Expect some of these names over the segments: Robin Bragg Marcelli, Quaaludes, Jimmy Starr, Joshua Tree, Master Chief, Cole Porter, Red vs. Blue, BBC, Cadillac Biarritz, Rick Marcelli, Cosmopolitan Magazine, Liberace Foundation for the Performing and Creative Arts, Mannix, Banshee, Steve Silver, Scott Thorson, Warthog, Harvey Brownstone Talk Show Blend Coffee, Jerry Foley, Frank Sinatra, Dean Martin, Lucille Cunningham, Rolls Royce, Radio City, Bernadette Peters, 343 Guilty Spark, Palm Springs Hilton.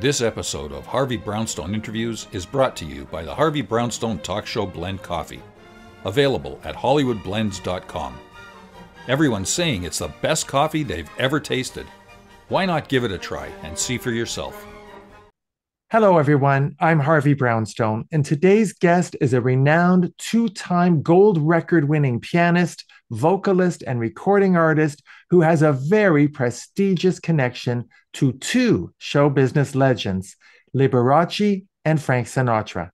This episode of Harvey Brownstone Interviews is brought to you by the Harvey Brownstone Talk Show Blend Coffee, available at HollywoodBlends.com. Everyone's saying it's the best coffee they've ever tasted. Why not give it a try and see for yourself? Hello, everyone. I'm Harvey Brownstone, and today's guest is a renowned two-time gold record-winning pianist, vocalist, and recording artist who has a very prestigious connection to two show business legends, Liberace and Frank Sinatra.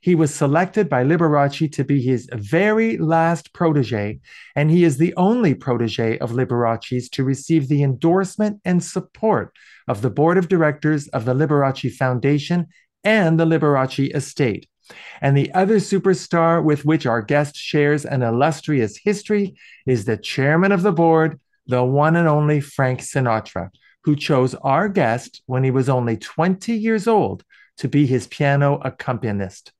He was selected by Liberace to be his very last protege, and he is the only protege of Liberace's to receive the endorsement and support of the board of directors of the Liberace Foundation and the Liberace Estate. And the other superstar with which our guest shares an illustrious history is the chairman of the board, the one and only Frank Sinatra, who chose our guest when he was only 20 years old to be his piano accompanist.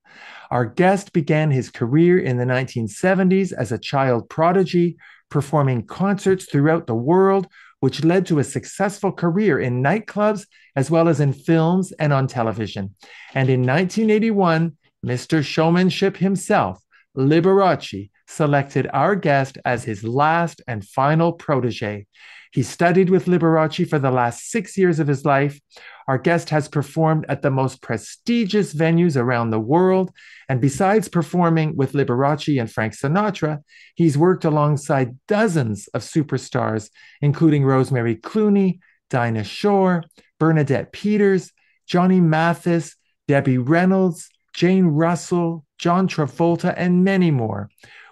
Our guest began his career in the 1970s as a child prodigy, performing concerts throughout the world, which led to a successful career in nightclubs, as well as in films and on television. And in 1981, Mr. Showmanship himself, Liberace, selected our guest as his last and final protege. He studied with Liberace for the last 6 years of his life. Our guest has performed at the most prestigious venues around the world. And besides performing with Liberace and Frank Sinatra, he's worked alongside dozens of superstars, including Rosemary Clooney, Dinah Shore, Bernadette Peters, Johnny Mathis, Debbie Reynolds, Jane Russell, John Travolta, and many more.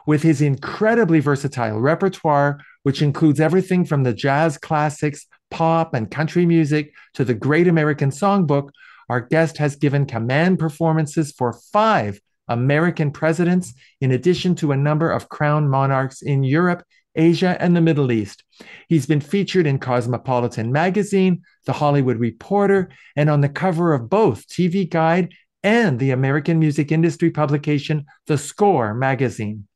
With his incredibly versatile repertoire, which includes everything from the jazz classics, pop, and country music to the Great American Songbook, our guest has given command performances for 5 American presidents, in addition to a number of crown monarchs in Europe, Asia, and the Middle East. He's been featured in Cosmopolitan Magazine, The Hollywood Reporter, and on the cover of both TV Guide and the American music industry publication, The Score magazine.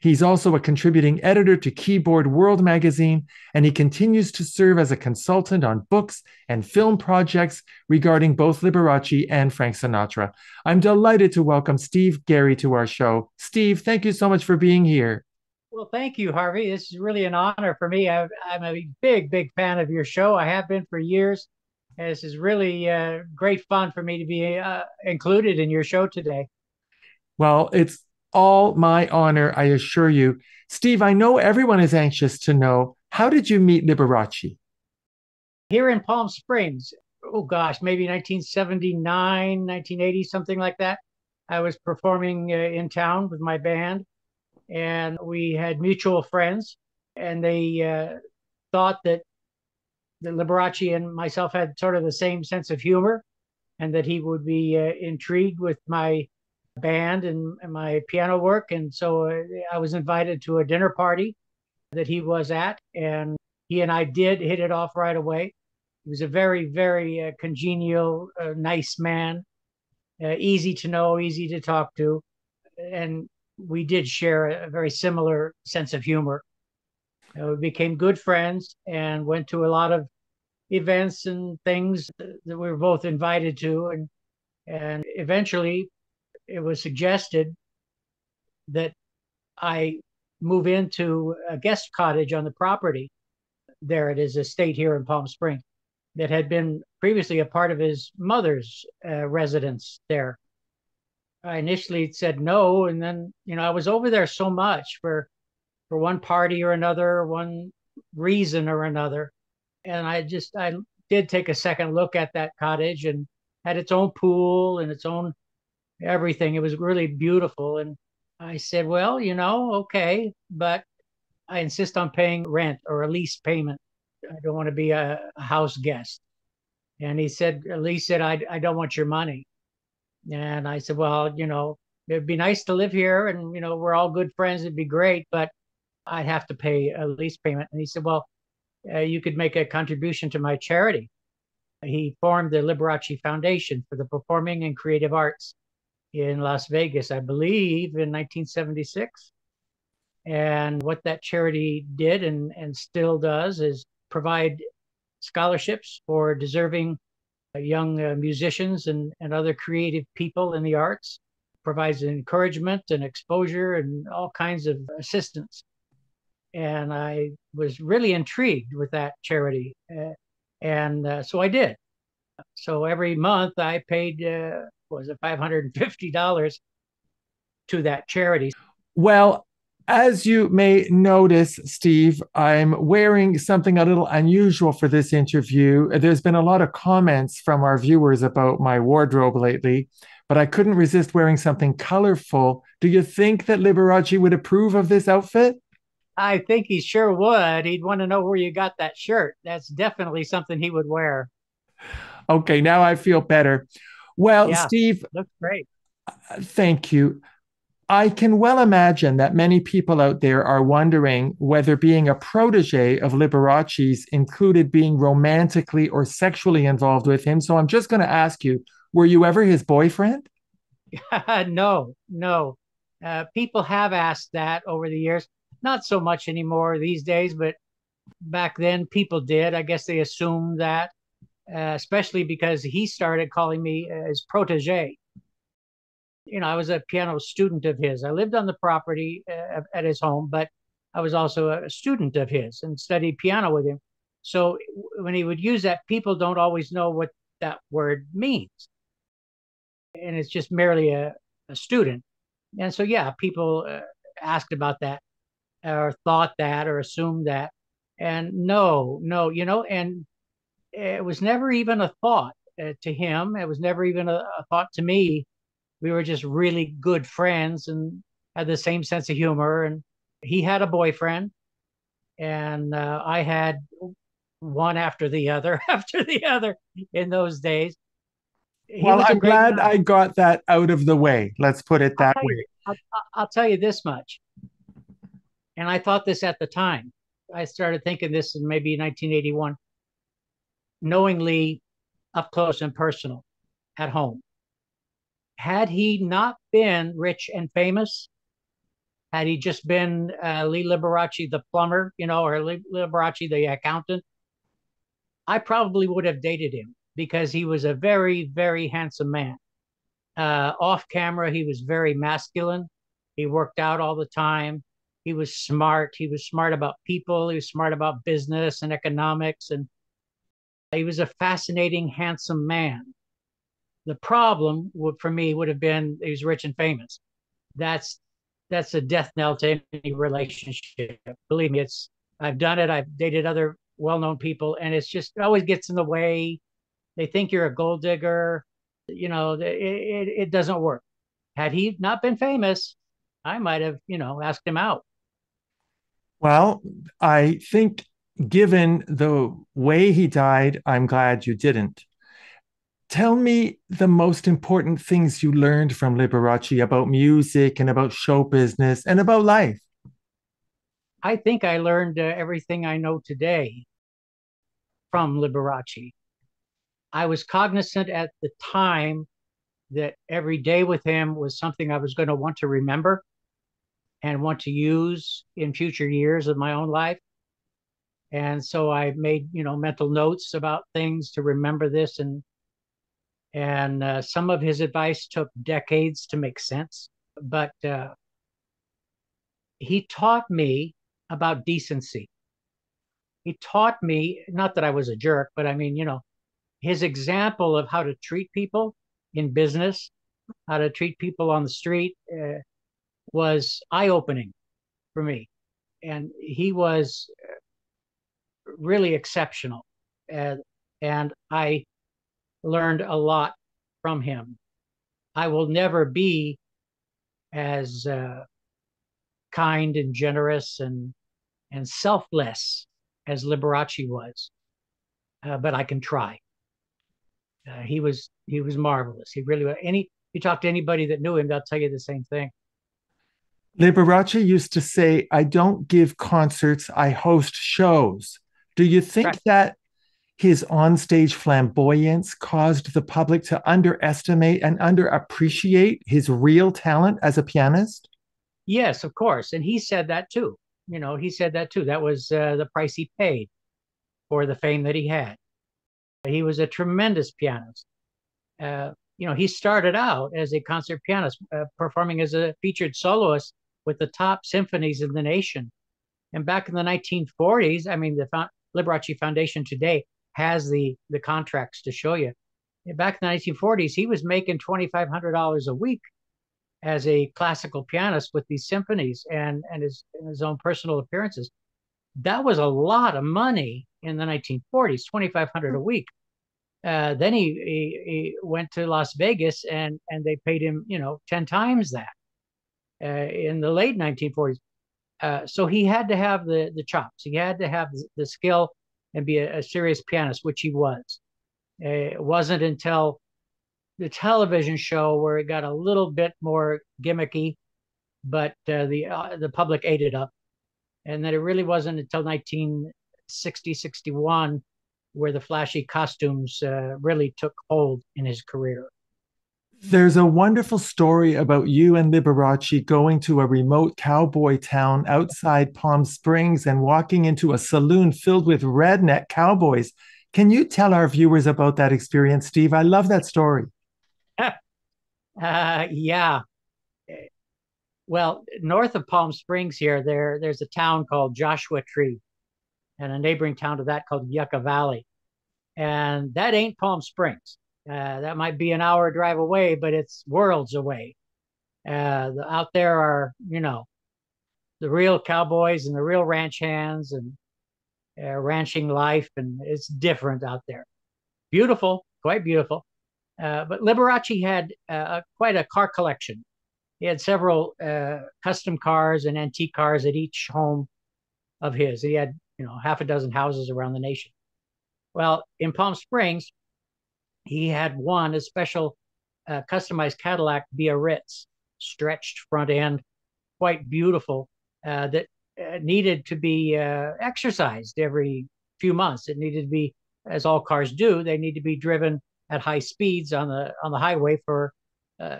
He's also a contributing editor to Keyboard World magazine, and he continues to serve as a consultant on books and film projects regarding both Liberace and Frank Sinatra. I'm delighted to welcome Steve Garey to our show. Steve, thank you so much for being here. Well, thank you, Harvey. This is really an honor for me. I'm a big, big fan of your show. I have been for years. And this is really great fun for me to be included in your show today. Well, it's all my honor, I assure you. Steve, I know everyone is anxious to know, how did you meet Liberace? Here in Palm Springs, oh gosh, maybe 1979, 1980, something like that. I was performing in town with my band, and we had mutual friends, and they thought that Liberace and myself had sort of the same sense of humor, and that he would be intrigued with my band and my piano work. And so I was invited to a dinner party that he was at, and he and I did hit it off right away. He was a very, very congenial, nice man, easy to know, easy to talk to. And we did share a very similar sense of humor. We became good friends and went to a lot of events and things that we were both invited to. And eventually it was suggested that I move into a guest cottage on the property. There it is, an estate here in Palm Springs that had been previously a part of his mother's residence there. I initially said no. And then, I was over there so much for one party or another, one reason or another. And I did take a second look at that cottage, and had its own pool and its own everything. It was really beautiful. And I said, well, okay, but I insist on paying rent or a lease payment. I don't want to be a house guest. And he said, I don't want your money. And I said, well, it'd be nice to live here. And, we're all good friends. It'd be great. But I'd have to pay a lease payment. And he said, well, you could make a contribution to my charity. He formed the Liberace Foundation for the Performing and Creative Arts in Las Vegas, I believe, in 1976. And what that charity did and still does is provide scholarships for deserving young musicians and other creative people in the arts, provides encouragement and exposure and all kinds of assistance. And I was really intrigued with that charity. So I did. So every month I paid, $550 to that charity. Well, as you may notice, Steve, I'm wearing something a little unusual for this interview. There's been a lot of comments from our viewers about my wardrobe lately, but I couldn't resist wearing something colorful. Do you think that Liberace would approve of this outfit? I think he sure would. He'd want to know where you got that shirt. That's definitely something he would wear. Okay, now I feel better. Well, yeah, Steve, looks great. Thank you. I can well imagine that many people out there are wondering whether being a protege of Liberace's included being romantically or sexually involved with him. So I'm just going to ask you, were you ever his boyfriend? No. People have asked that over the years. Not so much anymore these days, but back then people did. I guess they assumed that, especially because he started calling me his protege. You know, I was a piano student of his. I lived on the property at his home, but I was also a student of his and studied piano with him. So when he would use that, people don't always know what that word means. And it's just merely a student. And so, yeah, people asked about that, or thought that, or assumed that. And no, you know, and it was never even a thought to him. It was never even a thought to me. We were just really good friends and had the same sense of humor. And he had a boyfriend, and I had one after the other in those days. Well, I'm glad I got that out of the way. Let's put it that way. I'll tell you this much. And I thought this at the time. I started thinking this in maybe 1981, knowingly, up close and personal, at home. Had he not been rich and famous, had he just been Lee Liberace the plumber, you know, or Lee Liberace the accountant, I probably would have dated him, because he was a very, very handsome man. Off camera, he was very masculine. He worked out all the time. He was smart. He was smart about people. He was smart about business and economics. And he was a fascinating, handsome man. The problem for me would have been he was rich and famous. That's a death knell to any relationship. Believe me, I've done it. I've dated other well-known people, and it's just, it always gets in the way. They think you're a gold digger. You know, it doesn't work. Had he not been famous, I might have, you know, asked him out. Well, I think given the way he died, I'm glad you didn't. Tell me the most important things you learned from Liberace about music and about show business and about life. I think I learned everything I know today from Liberace. I was cognizant at the time that every day with him was something I was going to want to remember and want to use in future years of my own life. And so I made, you know, mental notes about things to remember this. And some of his advice took decades to make sense, but he taught me about decency. He taught me, not that I was a jerk, but I mean, you know, his example of how to treat people in business, how to treat people on the street was eye-opening for me. And he was really exceptional. And I learned a lot from him. I will never be as kind and generous and selfless as Liberace was, but I can try. He was marvelous. He really was. You talk to anybody that knew him, they'll tell you the same thing. Liberace used to say, "I don't give concerts, I host shows." Do you think that his onstage flamboyance caused the public to underestimate and underappreciate his real talent as a pianist? Yes, of course. And he said that too. You know, he said that too. That was the price he paid for the fame that he had. He was a tremendous pianist. You know, he started out as a concert pianist, performing as a featured soloist with the top symphonies in the nation. And back in the 1940s, I mean, the Liberace Foundation today has the contracts to show you. Back in the 1940s, he was making $2,500 a week as a classical pianist with these symphonies and his own personal appearances. That was a lot of money in the 1940s, $2,500 a week. Then he went to Las Vegas and they paid him, you know, 10 times that in the late 1940s. So he had to have the chops. He had to have the skill and be a serious pianist, which he was. It wasn't until the television show where it got a little bit more gimmicky, but the public ate it up. And that it really wasn't until 1960, 61, where the flashy costumes really took hold in his career. There's a wonderful story about you and Liberace going to a remote cowboy town outside Palm Springs and walking into a saloon filled with redneck cowboys. Can you tell our viewers about that experience, Steve? I love that story. Yeah. Well, north of Palm Springs here, there's a town called Joshua Tree and a neighboring town to that called Yucca Valley. And that ain't Palm Springs. That might be an hour drive away, but it's worlds away. Out there are, you know, the real cowboys and the real ranch hands and ranching life. And it's different out there. Beautiful, quite beautiful. But Liberace had quite a car collection. He had several custom cars and antique cars at each home of his. He had, you know, half a dozen houses around the nation. Well, in Palm Springs, he had a special customized Cadillac Biarritz, stretched front end, quite beautiful, that needed to be exercised every few months. It needed to be, as all cars do, they need to be driven at high speeds on the highway for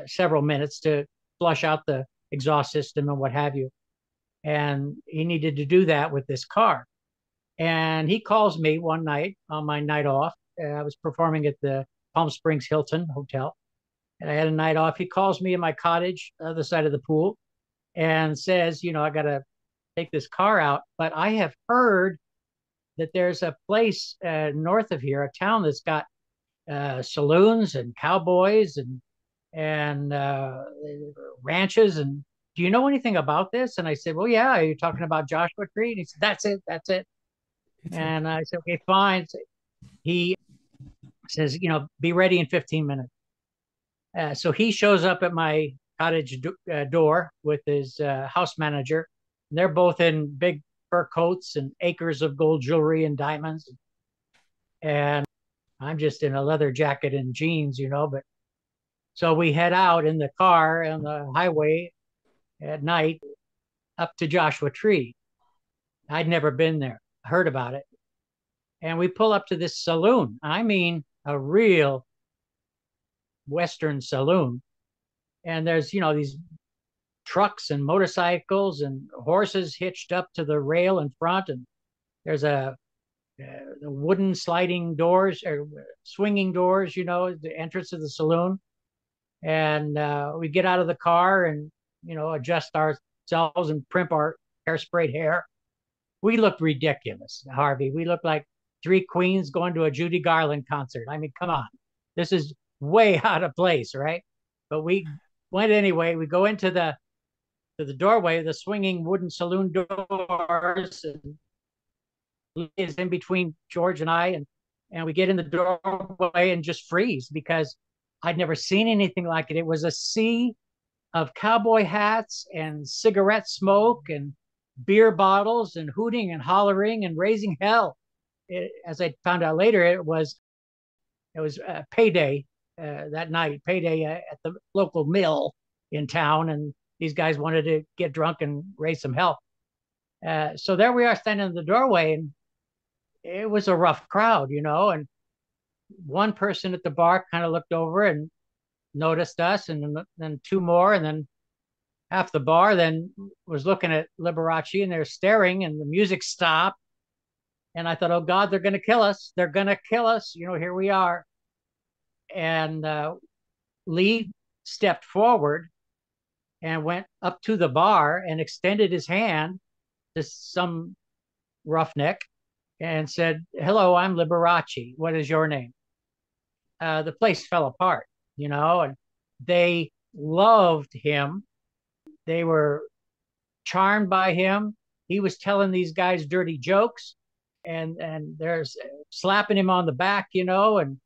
several minutes to flush out the exhaust system and what have you. And he needed to do that with this car. And he calls me one night on my night off. I was performing at the Palm Springs Hilton Hotel. And I had a night off. He calls me in my cottage, other side of the pool, and says, you know, I got to take this car out. But I have heard that there's a place north of here, a town that's got saloons and cowboys and ranches, and do you know anything about this? And I said, well, yeah, you're talking about Joshua Tree? And he said, that's it. And I said, okay, fine. So he says, you know, be ready in 15 minutes. So he shows up at my cottage door with his house manager. And they're both in big fur coats and acres of gold jewelry and diamonds. And I'm just in a leather jacket and jeans, you know, but so we head out in the car on the highway at night up to Joshua Tree. I'd never been there, heard about it. And we pull up to this saloon. I mean, a real Western saloon. And there's, you know, these trucks and motorcycles and horses hitched up to the rail in front. And there's the wooden sliding doors or swinging doors, you know, the entrance of the saloon. And we get out of the car and, you know, adjust ourselves and primp our hairsprayed hair. We looked ridiculous, Harvey. We looked like three queens going to a Judy Garland concert. I mean, come on. This is way out of place, right? But we went anyway. We go into the doorway, the swinging wooden saloon doors. And is in between George and I. And we get in the doorway and just freeze because I'd never seen anything like it. It was a sea of cowboy hats and cigarette smoke and beer bottles and hooting and hollering and raising hell. As I found out later, it was payday that night, payday at the local mill in town. And these guys wanted to get drunk and raise some hell. So there we are standing in the doorway, and it was a rough crowd, you know, and one person at the bar kind of looked over and noticed us, and then two more, and then half the bar then was looking at Liberace, and they're staring, and the music stopped, And I thought, oh God, they're going to kill us. They're going to kill us. You know, here we are. And Lee stepped forward and went up to the bar and extended his hand to some roughneck and said, hello, I'm Liberace. What is your name? The place fell apart, you know, and they loved him. They were charmed by him. He was telling these guys dirty jokes, and they're slapping him on the back, you know, and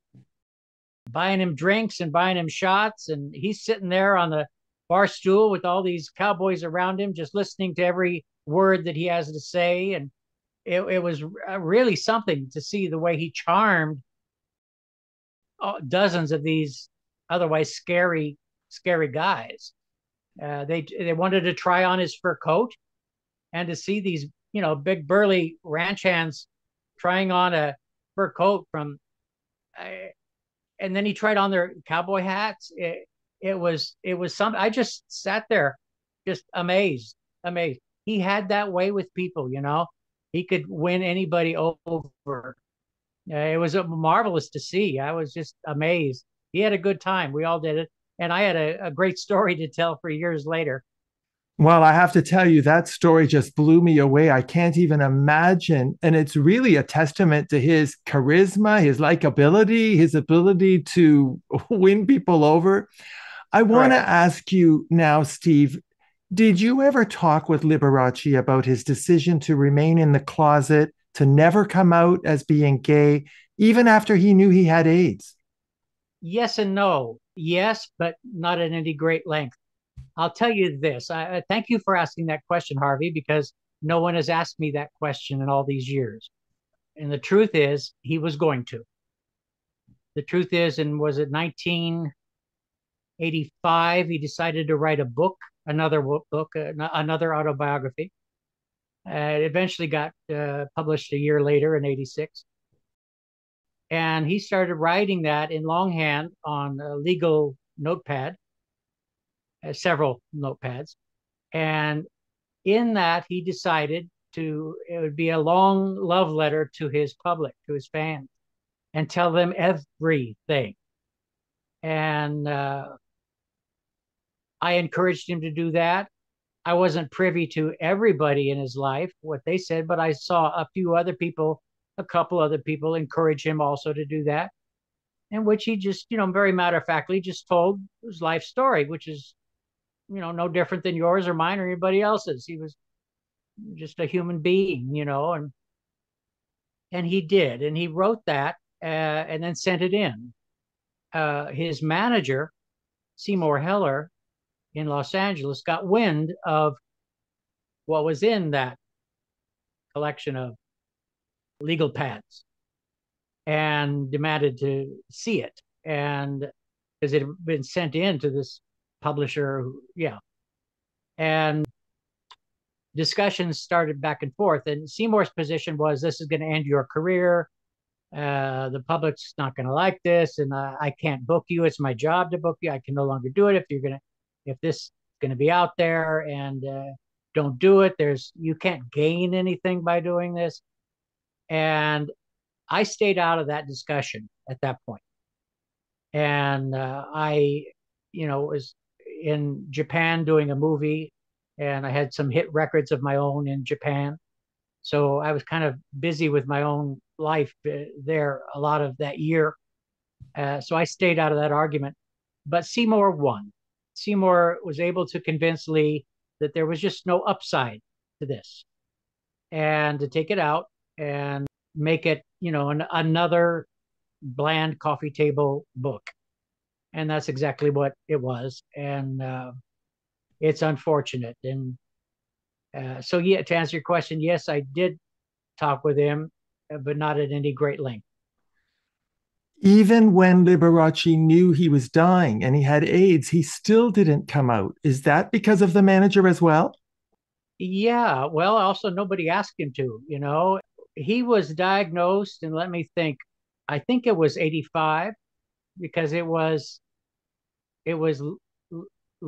buying him drinks and buying him shots. And he's sitting there on the bar stool with all these cowboys around him, just listening to every word that he has to say. And it was really something to see the way he charmed dozens of these otherwise scary, scary guys. They wanted to try on his fur coat and to see these, you know, big burly ranch hands trying on a fur coat from, and then he tried on their cowboy hats. It was something. I just sat there just amazed. He had that way with people, you know, he could win anybody over. It was marvelous to see. I was just amazed. He had a good time. We all did it. And I had a great story to tell for years later. Well, I have to tell you, that story just blew me away. I can't even imagine. And it's really a testament to his charisma, his likability, his ability to win people over. I want to ask you now, Steve, did you ever talk with Liberace about his decision to remain in the closet, to never come out as being gay, even after he knew he had AIDS? Yes and no. Yes, but not at any great length. I'll tell you this. I thank you for asking that question, Harvey, because no one has asked me that question in all these years. And the truth is, he was going to. The truth is, and was it 1985, he decided to write a book, another book, another autobiography. It eventually got published a year later in 86. And he started writing that in longhand on a legal notepad, several notepads. And in that, he decided it would be a long love letter to his public, to his fans, and tell them everything. And I encouraged him to do that. I wasn't privy to everybody in his life, what they said, but I saw a few other people, a couple other people encourage him also to do that, in which he just, you know, very matter-of-factly just told his life story, which is, you know, no different than yours or mine or anybody else's. He was just a human being, you know, and he did. And he wrote that and then sent it in. His manager, Seymour Heller in Los Angeles, got wind of what was in that collection of legal pads and demanded to see it, and because it had been sent in to this publisher, and discussions started back and forth. And Seymour's position was, this is going to end your career, the public's not going to like this, and I can't book you. It's my job to book you. I can no longer do it if this is going to be out there, and don't do it. You can't gain anything by doing this. And I stayed out of that discussion at that point. And I, you know, was in Japan doing a movie, and I had some hit records of my own in Japan. So I was kind of busy with my own life there a lot of that year. So I stayed out of that argument. But Seymour won. Seymour was able to convince Lee that there was just no upside to this, and to take it out and make it, you know, another bland coffee table book. And that's exactly what it was. And it's unfortunate. And so, yeah, to answer your question, yes, I did talk with him, but not at any great length. Even when Liberace knew he was dying and he had AIDS, he still didn't come out. Is that because of the manager as well? Yeah, well, also nobody asked him to, you know. He was diagnosed, and let me think, I think it was 85, because it was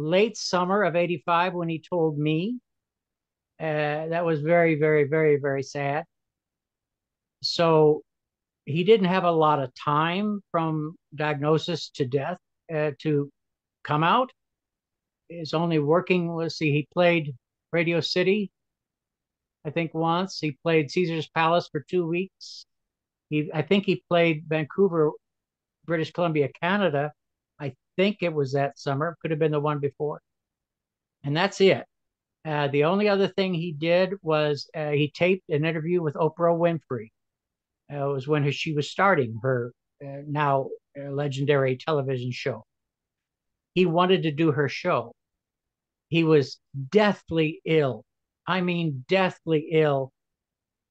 late summer of 85 when he told me. That was very, very, very, very sad. So he didn't have a lot of time from diagnosis to death to come out. His only working was, he played Radio City, I think once. He played Caesar's Palace for 2 weeks. I think he played Vancouver, British Columbia, Canada. I think it was that summer. Could have been the one before. And that's it. The only other thing he did was he taped an interview with Oprah Winfrey. It was when she was starting her now legendary television show. He wanted to do her show. He was deathly ill. I mean, deathly ill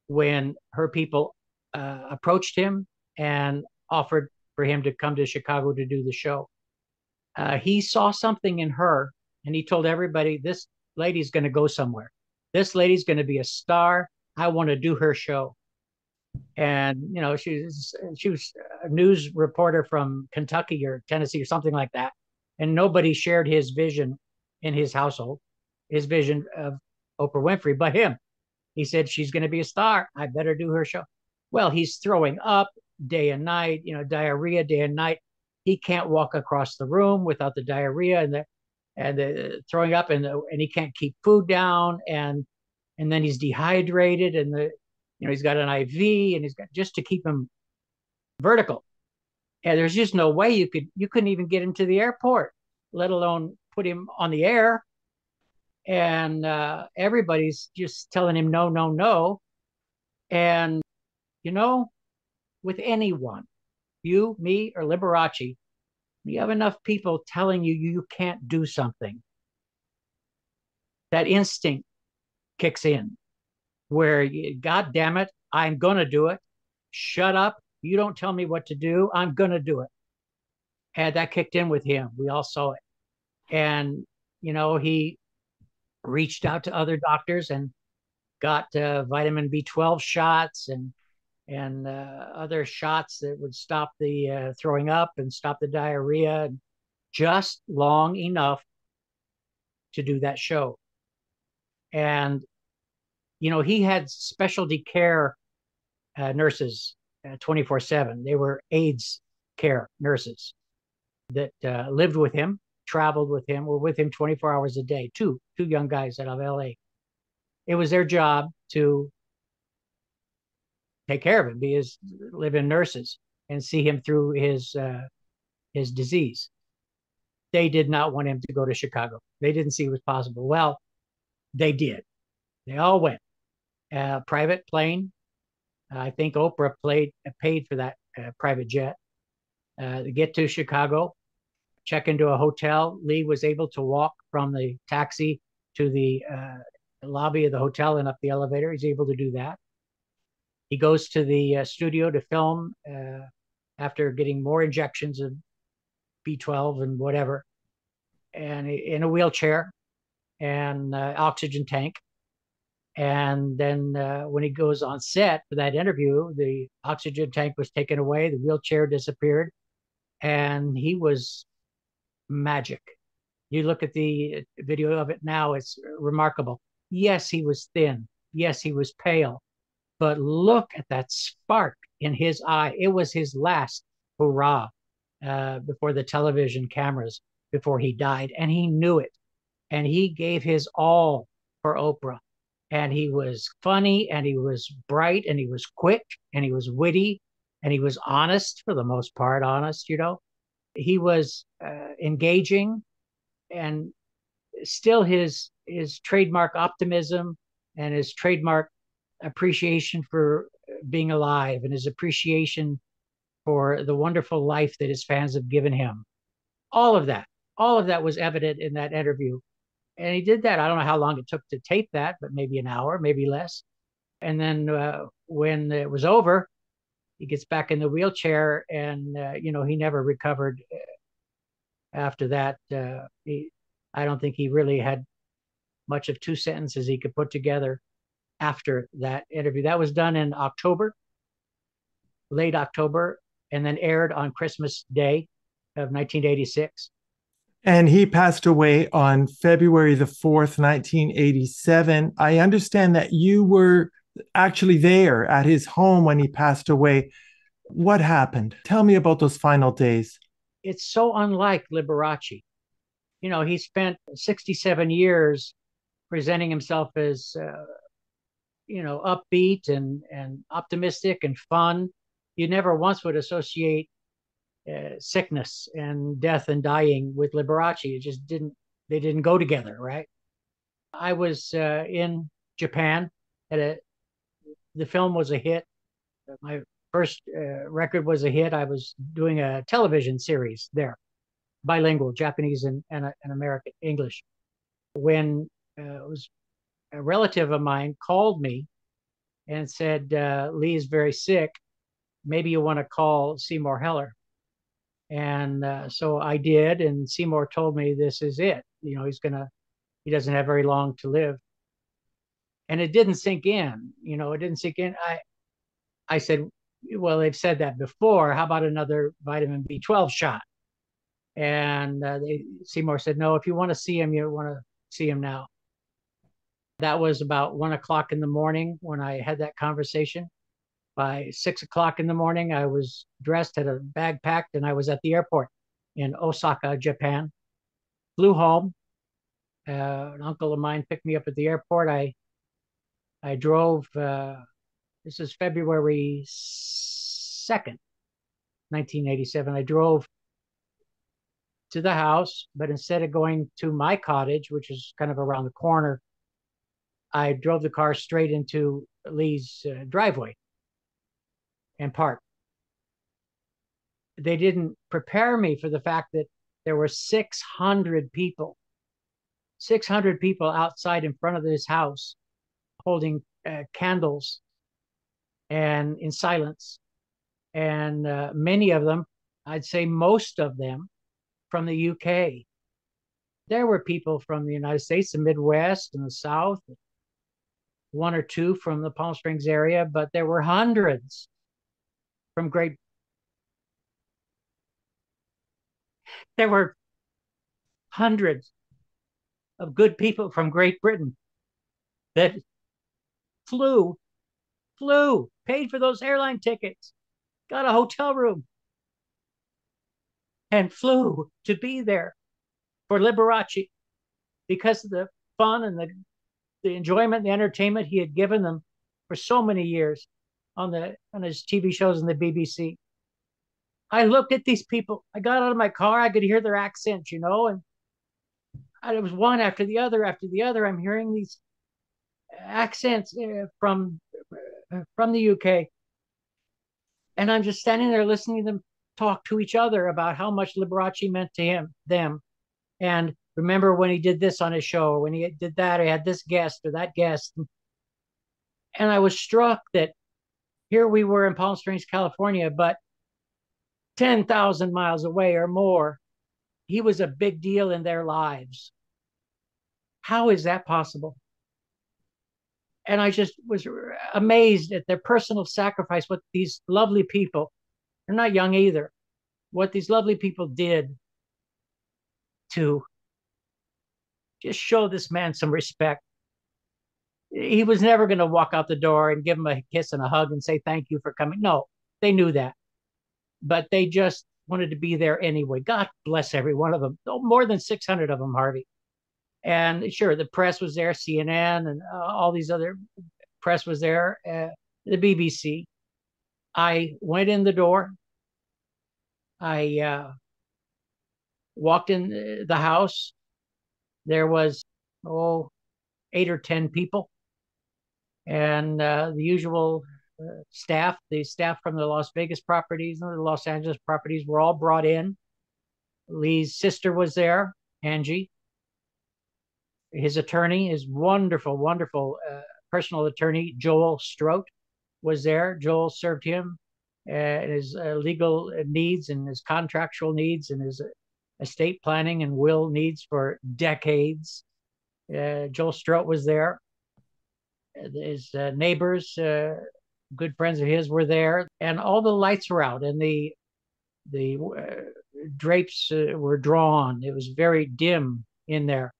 when her people approached him and offered for him to come to Chicago to do the show. He saw something in her, and he told everybody, this lady's going to go somewhere. This lady's going to be a star. I want to do her show. And, you know, she was a news reporter from Kentucky or Tennessee or something like that. And nobody shared his vision in his household, his vision of Oprah Winfrey, but him. He said, she's going to be a star. I better do her show. Well, he's throwing up day and night, you know, diarrhea day and night. He can't walk across the room without the diarrhea and the throwing up and he can't keep food down. And then he's dehydrated and you know, he's got an IV and he's got just to keep him vertical. And there's just no way you couldn't even get him to the airport, let alone put him on the air. And everybody's just telling him no, no, no. And, you know, with anyone, you, me, or Liberace, you have enough people telling you you can't do something. That instinct kicks in where, God damn it, I'm going to do it. Shut up. You don't tell me what to do. I'm going to do it. And that kicked in with him. We all saw it. And, you know, he reached out to other doctors and got vitamin B12 shots and other shots that would stop the throwing up and stop the diarrhea, just long enough to do that show. And, you know, he had specialty care nurses 24/7. They were AIDS care nurses that lived with him, traveled with him, were with him 24 hours a day, two young guys out of LA. It was their job to take care of him, be his live-in nurses, and see him through his disease. They did not want him to go to Chicago. They didn't see it was possible. Well, they did. They all went. Private plane. I think Oprah paid for that private jet to get to Chicago, check into a hotel. Lee was able to walk from the taxi to the lobby of the hotel and up the elevator. He's able to do that. He goes to the studio to film after getting more injections of B12 and whatever, and in a wheelchair and oxygen tank. And then when he goes on set for that interview, the oxygen tank was taken away, the wheelchair disappeared, and he was magic. You look at the video of it now, it's remarkable. Yes, he was thin. Yes, he was pale. But look at that spark in his eye. It was his last hurrah before the television cameras, before he died. And he knew it. And he gave his all for Oprah. And he was funny, and he was bright, and he was quick, and he was witty, and he was honest, for the most part, honest, you know. He was engaging, and still his trademark optimism and his trademark appreciation for being alive and his appreciation for the wonderful life that his fans have given him. All of that was evident in that interview. And he did that. I don't know how long it took to tape that, but maybe an hour, maybe less. And then when it was over, he gets back in the wheelchair and, you know, he never recovered after that. I don't think he really had much of two sentences he could put together after that interview. That was done in October, late October, and then aired on Christmas Day of 1986. And he passed away on February the 4th, 1987. I understand that you were actually there at his home when he passed away. What happened? Tell me about those final days. It's so unlike Liberace. You know, he spent 67 years presenting himself as, you know, upbeat and optimistic and fun. You never once would associate sickness and death and dying with Liberace. It just didn't, they didn't go together, right? I was in Japan. The film was a hit. My first record was a hit. I was doing a television series there, bilingual, Japanese and American English. When it was a relative of mine called me and said, Lee is very sick. Maybe you want to call Seymour Heller. And so I did. And Seymour told me, this is it. You know, he doesn't have very long to live. And it didn't sink in, you know, it didn't sink in. I said, well, they've said that before. How about another vitamin B12 shot? And Seymour said, no, if you want to see him, you want to see him now. That was about 1 o'clock in the morning when I had that conversation. By 6 o'clock in the morning, I was dressed, had a bag packed, and I was at the airport in Osaka, Japan. Flew home. An uncle of mine picked me up at the airport. I drove, this is February 2nd, 1987. I drove to the house, but instead of going to my cottage, which is kind of around the corner, I drove the car straight into Lee's driveway and parked. They didn't prepare me for the fact that there were 600 people outside in front of this house holding candles and in silence. And many of them, I'd say most of them, from the UK. There were people from the United States, the Midwest and the South, one or two from the Palm Springs area, but there were hundreds from Great. There were hundreds of good people from Great Britain that flew, paid for those airline tickets, got a hotel room, and flew to be there for Liberace because of the fun and the enjoyment, the entertainment he had given them for so many years on his TV shows and the BBC. I looked at these people. I got out of my car. I could hear their accents, you know, and it was one after the other after the other. I'm hearing these accents from the UK. And I'm just standing there listening to them talk to each other about how much Liberace meant to them. And remember when he did this on his show, when he did that, I had this guest or that guest. And I was struck that here we were in Palm Springs, California, but 10,000 miles away or more, he was a big deal in their lives. How is that possible? And I just was amazed at their personal sacrifice, what these lovely people, they're not young either, what these lovely people did to just show this man some respect. He was never going to walk out the door and give him a kiss and a hug and say, thank you for coming. No, they knew that. But they just wanted to be there anyway. God bless every one of them. Oh, more than 600 of them, Harvey. And sure, the press was there, CNN and all these other press was there, the BBC. I went in the door. I walked in the house. There was, 8 or 10 people. And the usual staff, the staff from the Las Vegas properties and the Los Angeles properties were all brought in. Lee's sister was there, Angie. His attorney, his wonderful, wonderful personal attorney, Joel Strote, was there. Joel served him his legal needs and his contractual needs and his estate planning and will needs for decades. Joel Strote was there. His neighbors, good friends of his, were there, and all the lights were out and the drapes were drawn. It was very dim in there,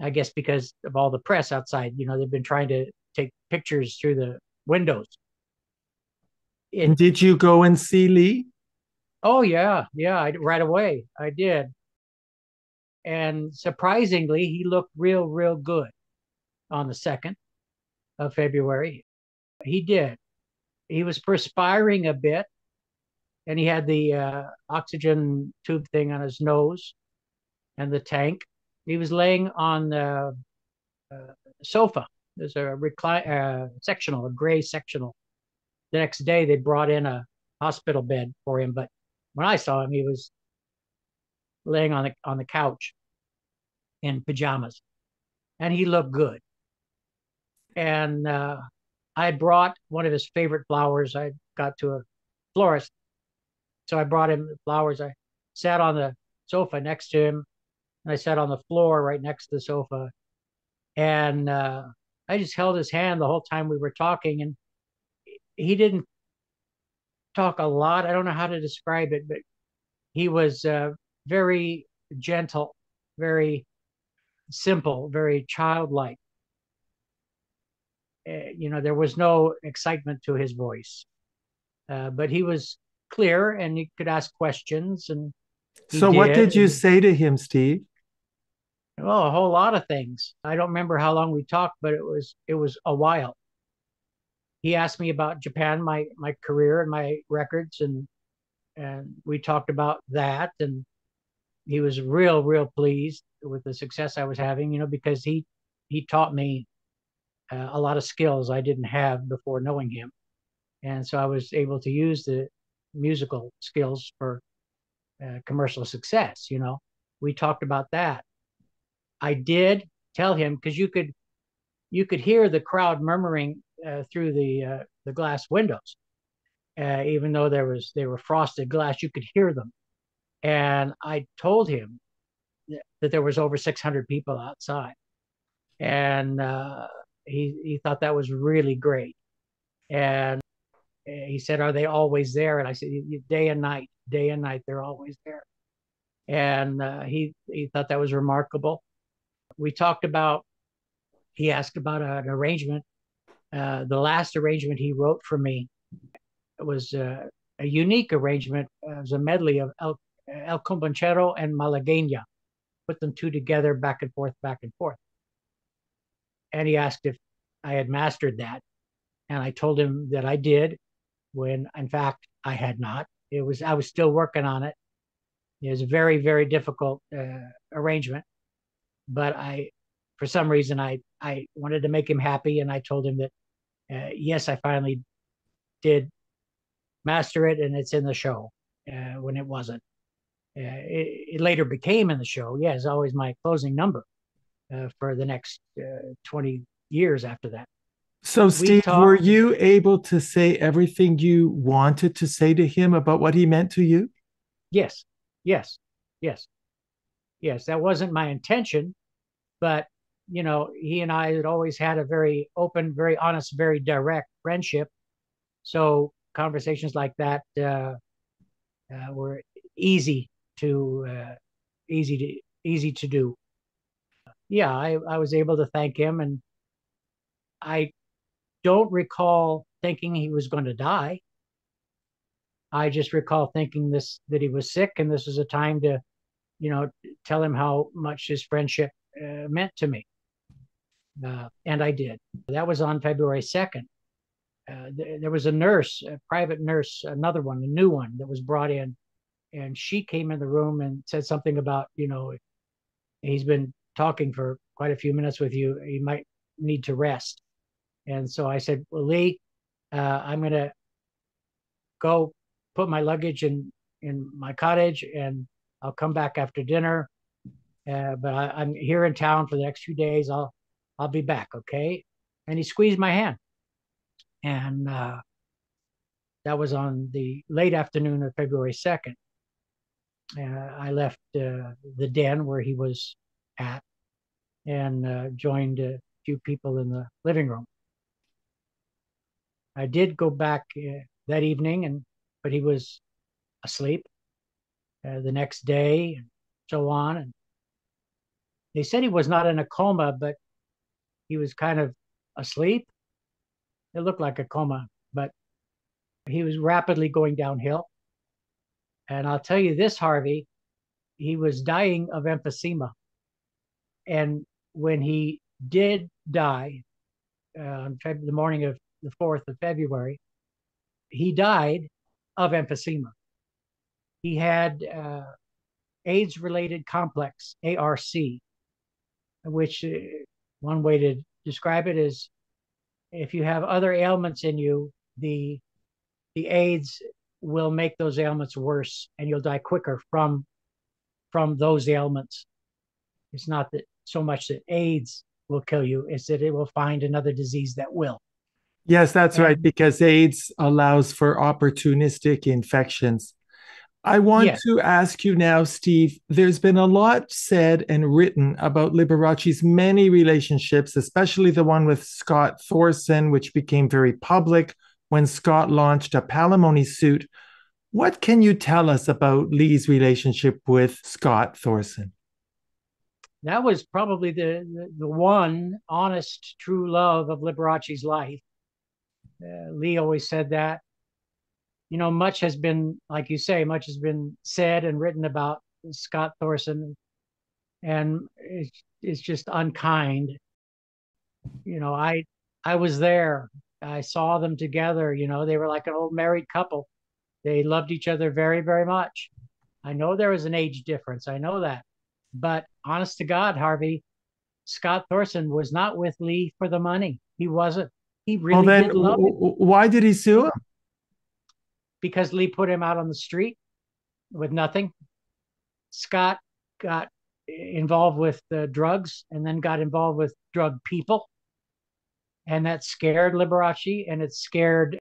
I guess because of all the press outside. You know, they've been trying to take pictures through the windows. And did you go and see Lee? Oh, yeah. Yeah, right away. I did. And surprisingly, he looked real, real good on the 2nd of February. He did. He was perspiring a bit, and he had the oxygen tube thing on his nose and the tank. He was laying on the sofa. There's a sectional, a gray sectional. The next day, they brought in a hospital bed for him. But when I saw him, he was laying on the couch in pajamas, and he looked good. And I brought one of his favorite flowers. I got to a florist, so I brought him the flowers. I sat on the sofa next to him, and I sat on the floor right next to the sofa. And I just held his hand the whole time we were talking, and he didn't talk a lot. I don't know how to describe it, but he was very gentle, very simple, very childlike. There was no excitement to his voice, but he was clear and he could ask questions. And so what did you say to him, Steve? Well, a whole lot of things. I don't remember how long we talked, but it was a while. He asked me about Japan, my career and my records, and we talked about that. And he was real, real pleased with the success I was having, because he taught me a lot of skills I didn't have before knowing him. And so I was able to use the musical skills for commercial success. We talked about that. I did tell him, because you could hear the crowd murmuring through the glass windows, even though they were frosted glass. You could hear them. And I told him that there was over 600 people outside, and he thought that was really great. And he said, "Are they always there?" And I said, day and night, they're always there. And he thought that was remarkable. We talked about, he asked about an arrangement. The last arrangement he wrote for me was a unique arrangement. It was a medley of El Cumbanchero and Malagueña. Put them two together, back and forth, back and forth. And he asked if I had mastered that. And I told him that I did, when in fact I had not. I was still working on it. It was a very, very difficult arrangement. But for some reason, I wanted to make him happy. And I told him that, yes, I finally did master it. And it's in the show when it wasn't. It later became in the show. Yeah, it's always my closing number for the next 20 years after that. So, Steve, were you able to say everything you wanted to say to him about what he meant to you? Yes. That wasn't my intention, but, he and I had always had a very open, very honest, very direct friendship. So conversations like that were easy to do. Yeah, I was able to thank him, and I don't recall thinking he was going to die. I just recall thinking that he was sick, and this was a time to, tell him how much his friendship meant to me. And I did. That was on February 2nd. There was a nurse, a private nurse, another one, a new one that was brought in, and she came in the room and said something about, he's been talking for quite a few minutes with you. He might need to rest. And so I said, "Well, Lee, I'm going to go put my luggage in my cottage, and I'll come back after dinner. But I'm here in town for the next few days. I'll be back, okay?" And he squeezed my hand. And that was on the late afternoon of February 2nd. I left the den where he was at, and joined a few people in the living room. I did go back that evening, but he was asleep the next day, and so on. And they said he was not in a coma, but he was kind of asleep. It looked like a coma, but he was rapidly going downhill. And I'll tell you this, Harvey, he was dying of emphysema. And when he did die, on the morning of the 4th of February, he died of emphysema. He had AIDS-related complex, ARC, which one way to describe it is if you have other ailments in you, the AIDS will make those ailments worse and you'll die quicker from those ailments. It's not that so much that AIDS will kill you, it's that it will find another disease that will. Yes, that's right, because AIDS allows for opportunistic infections. I want to ask you now, Steve, there's been a lot said and written about Liberace's many relationships, especially the one with Scott Thorson, which became very public when Scott launched a palimony suit. What can you tell us about Lee's relationship with Scott Thorson? That was probably the one honest, true love of Liberace's life. Lee always said that. You know, much has been, like you say, much has been said and written about Scott Thorson, and it's just unkind. You know, I was there. I saw them together. You know, they were like an old married couple. They loved each other very, very much. I know there was an age difference. I know that. But honest to God, Harvey, Scott Thorson was not with Lee for the money. He wasn't. He really did love him. Why did he sue him? Because Lee put him out on the street with nothing. Scott got involved with drugs and then got involved with drug people. And that scared Liberace, and it scared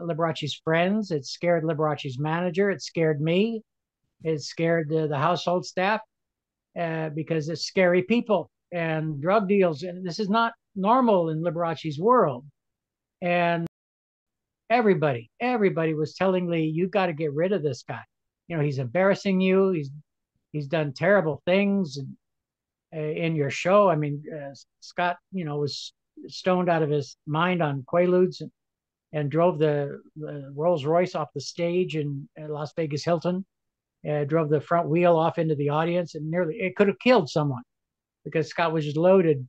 Liberace's friends. It scared Liberace's manager. It scared me. It scared the household staff because it's scary people and drug deals. And this is not normal in Liberace's world. And everybody was telling Lee, you got to get rid of this guy. You know, he's embarrassing you. He's done terrible things in your show. I mean, Scott, you know, was stoned out of his mind on Quaaludes and drove the Rolls Royce off the stage in Las Vegas Hilton, drove the front wheel off into the audience, and nearly, it could have killed someone because Scott was just loaded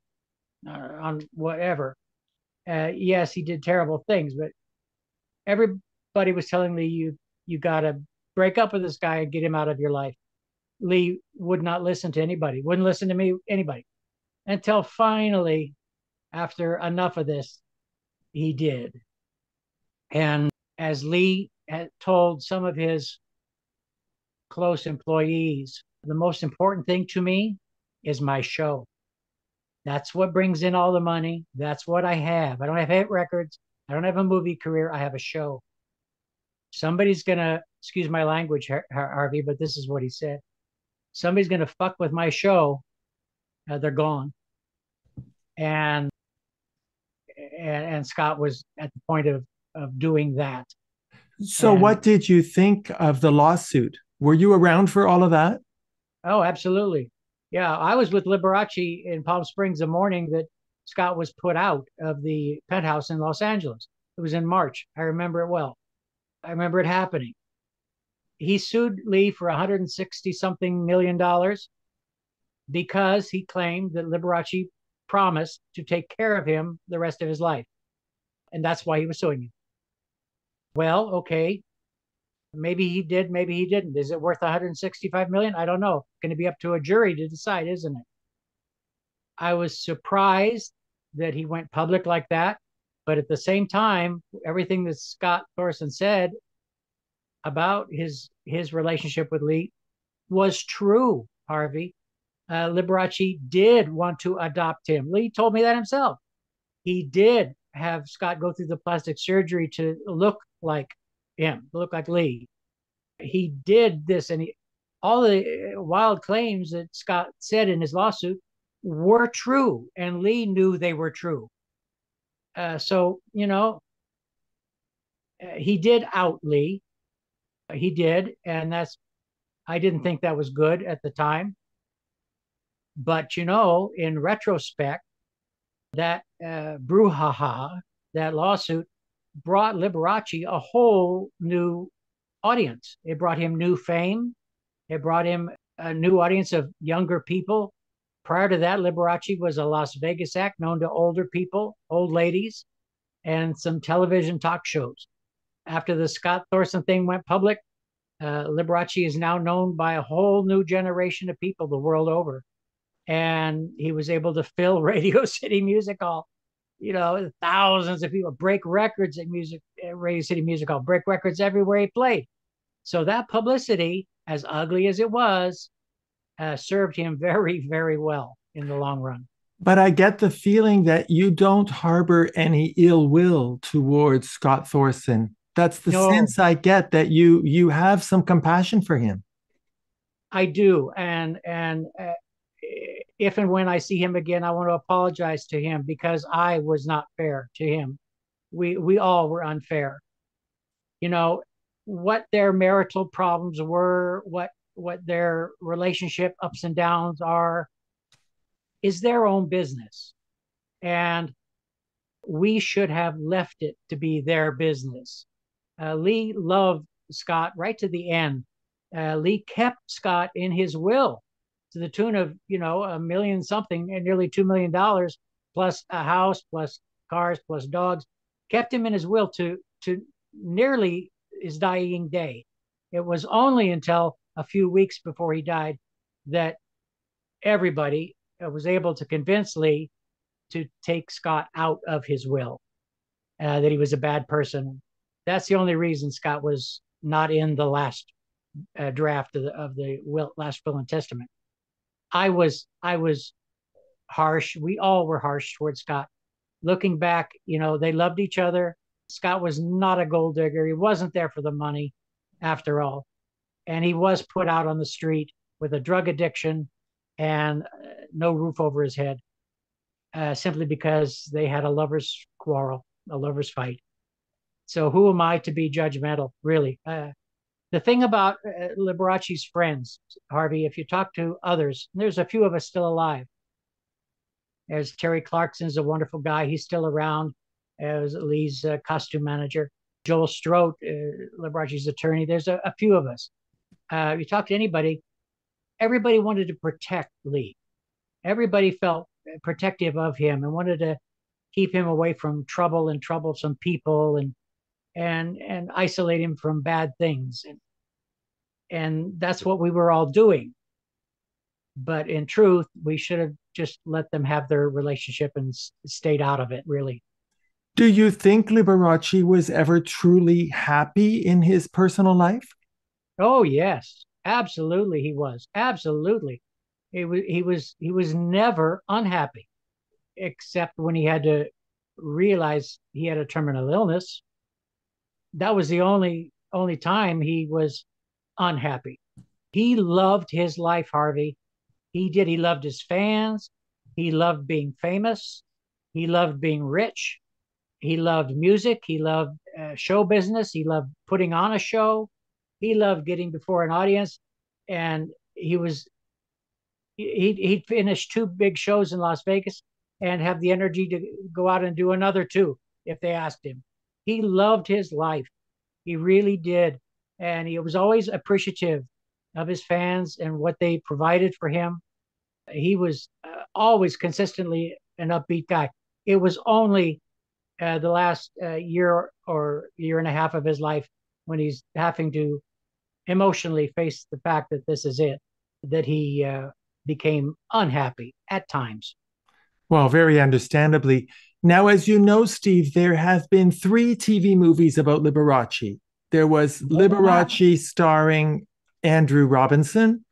on whatever. Yes, he did terrible things, but everybody was telling Lee, you got to break up with this guy and get him out of your life. Lee would not listen to anybody, wouldn't listen to me, anybody. Until finally, after enough of this, he did. And as Lee had told some of his close employees, the most important thing to me is my show. That's what brings in all the money. That's what I have. I don't have hit records. I don't have a movie career. I have a show. Somebody's going to, excuse my language, Harvey, but this is what he said. Somebody's going to fuck with my show. They're gone. And Scott was at the point of doing that. So what did you think of the lawsuit? Were you around for all of that? Oh, absolutely. Yeah, I was with Liberace in Palm Springs the morning that Scott was put out of the penthouse in Los Angeles. It was in March. I remember it well. I remember it happening. He sued Lee for $160-something million because he claimed that Liberace promised to take care of him the rest of his life. And that's why he was suing him. Well, okay. Maybe he did, maybe he didn't. Is it worth $165 million? I don't know. It's going to be up to a jury to decide, isn't it? I was surprised that he went public like that. But at the same time, everything that Scott Thorson said about his relationship with Lee was true, Harvey. Liberace did want to adopt him. Lee told me that himself. He did have Scott go through the plastic surgery to look like him, look like Lee. He did this, and all the wild claims that Scott said in his lawsuit were true, and Lee knew they were true. So, you know, he did out Lee. He did, and I didn't think that was good at the time. But, you know, in retrospect, that brouhaha that lawsuit brought Liberace a whole new audience. It brought him new fame. It brought him a new audience of younger people. Prior to that, Liberace was a Las Vegas act known to older people, old ladies, and some television talk shows. After the Scott Thorson thing went public, Liberace is now known by a whole new generation of people the world over. And he was able to fill Radio City Music Hall, you know, thousands of people, break records at Radio City Music Hall, break records everywhere he played. So that publicity, as ugly as it was, served him very, very well in the long run. But I get the feeling that you don't harbor any ill will towards Scott Thorson. That's the sense I get, that you have some compassion for him. I do. And if and when I see him again, I want to apologize to him because I was not fair to him. We all were unfair. You know, what their marital problems were, what their relationship ups and downs are, is their own business. And we should have left it to be their business. Lee loved Scott right to the end. Lee kept Scott in his will to the tune of, you know, $1 million something and nearly $2 million, plus a house, plus cars, plus dogs, kept him in his will to nearly his dying day. It was only until a few weeks before he died that everybody was able to convince Lee to take Scott out of his will, that he was a bad person. That's the only reason Scott was not in the last draft of the will, last will and testament. I was harsh. We all were harsh towards Scott. Looking back, you know, they loved each other. Scott was not a gold digger. He wasn't there for the money, after all. And he was put out on the street with a drug addiction and no roof over his head, simply because they had a lover's quarrel, a lover's fight. So who am I to be judgmental, really? The thing about Liberace's friends, Harvey, if you talk to others, and there's a few of us still alive. There's Terry Clarkson's a wonderful guy. He's still around as Lee's costume manager. Joel Strote, Liberace's attorney. There's a few of us. You talk to anybody, everybody wanted to protect Lee. Everybody felt protective of him and wanted to keep him away from trouble and troublesome people and isolate him from bad things. And that's what we were all doing. But in truth, we should have just let them have their relationship and stayed out of it, really. Do you think Liberace was ever truly happy in his personal life? Oh, yes, absolutely. He was. Absolutely. He was never unhappy, except when he had to realize he had a terminal illness. That was the only time he was unhappy. He loved his life, Harvey. He did. He loved his fans. He loved being famous. He loved being rich. He loved music. He loved show business. He loved putting on a show. He loved getting before an audience. And he'd finish 2 big shows in Las Vegas and have the energy to go out and do another 2 if they asked him. He loved his life. He really did. And he was always appreciative of his fans and what they provided for him. He was always consistently an upbeat guy. It was only the last year or year and a half of his life when he's having to emotionally face the fact that this is it, that he became unhappy at times. Well, very understandably. Now, as you know, Steve, there have been 3 TV movies about Liberace. There was Liberace starring Andrew Robinson.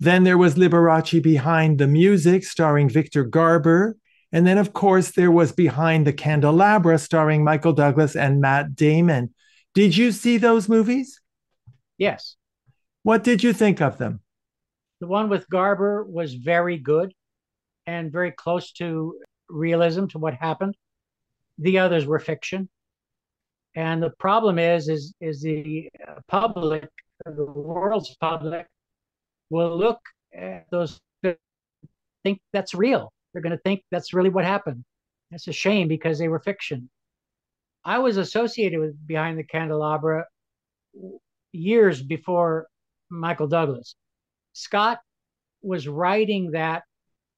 Then there was Liberace Behind the Music starring Victor Garber. And then, of course, there was Behind the Candelabra starring Michael Douglas and Matt Damon. Did you see those movies? Yes. What did you think of them? The one with Garber was very good and very close to realism, to what happened. The others were fiction. And the problem is the public, the world's public, will look at those, think that's real. They're going to think that's really what happened. That's a shame because they were fiction. I was associated with Behind the Candelabra years before Michael Douglas. Scott was writing that.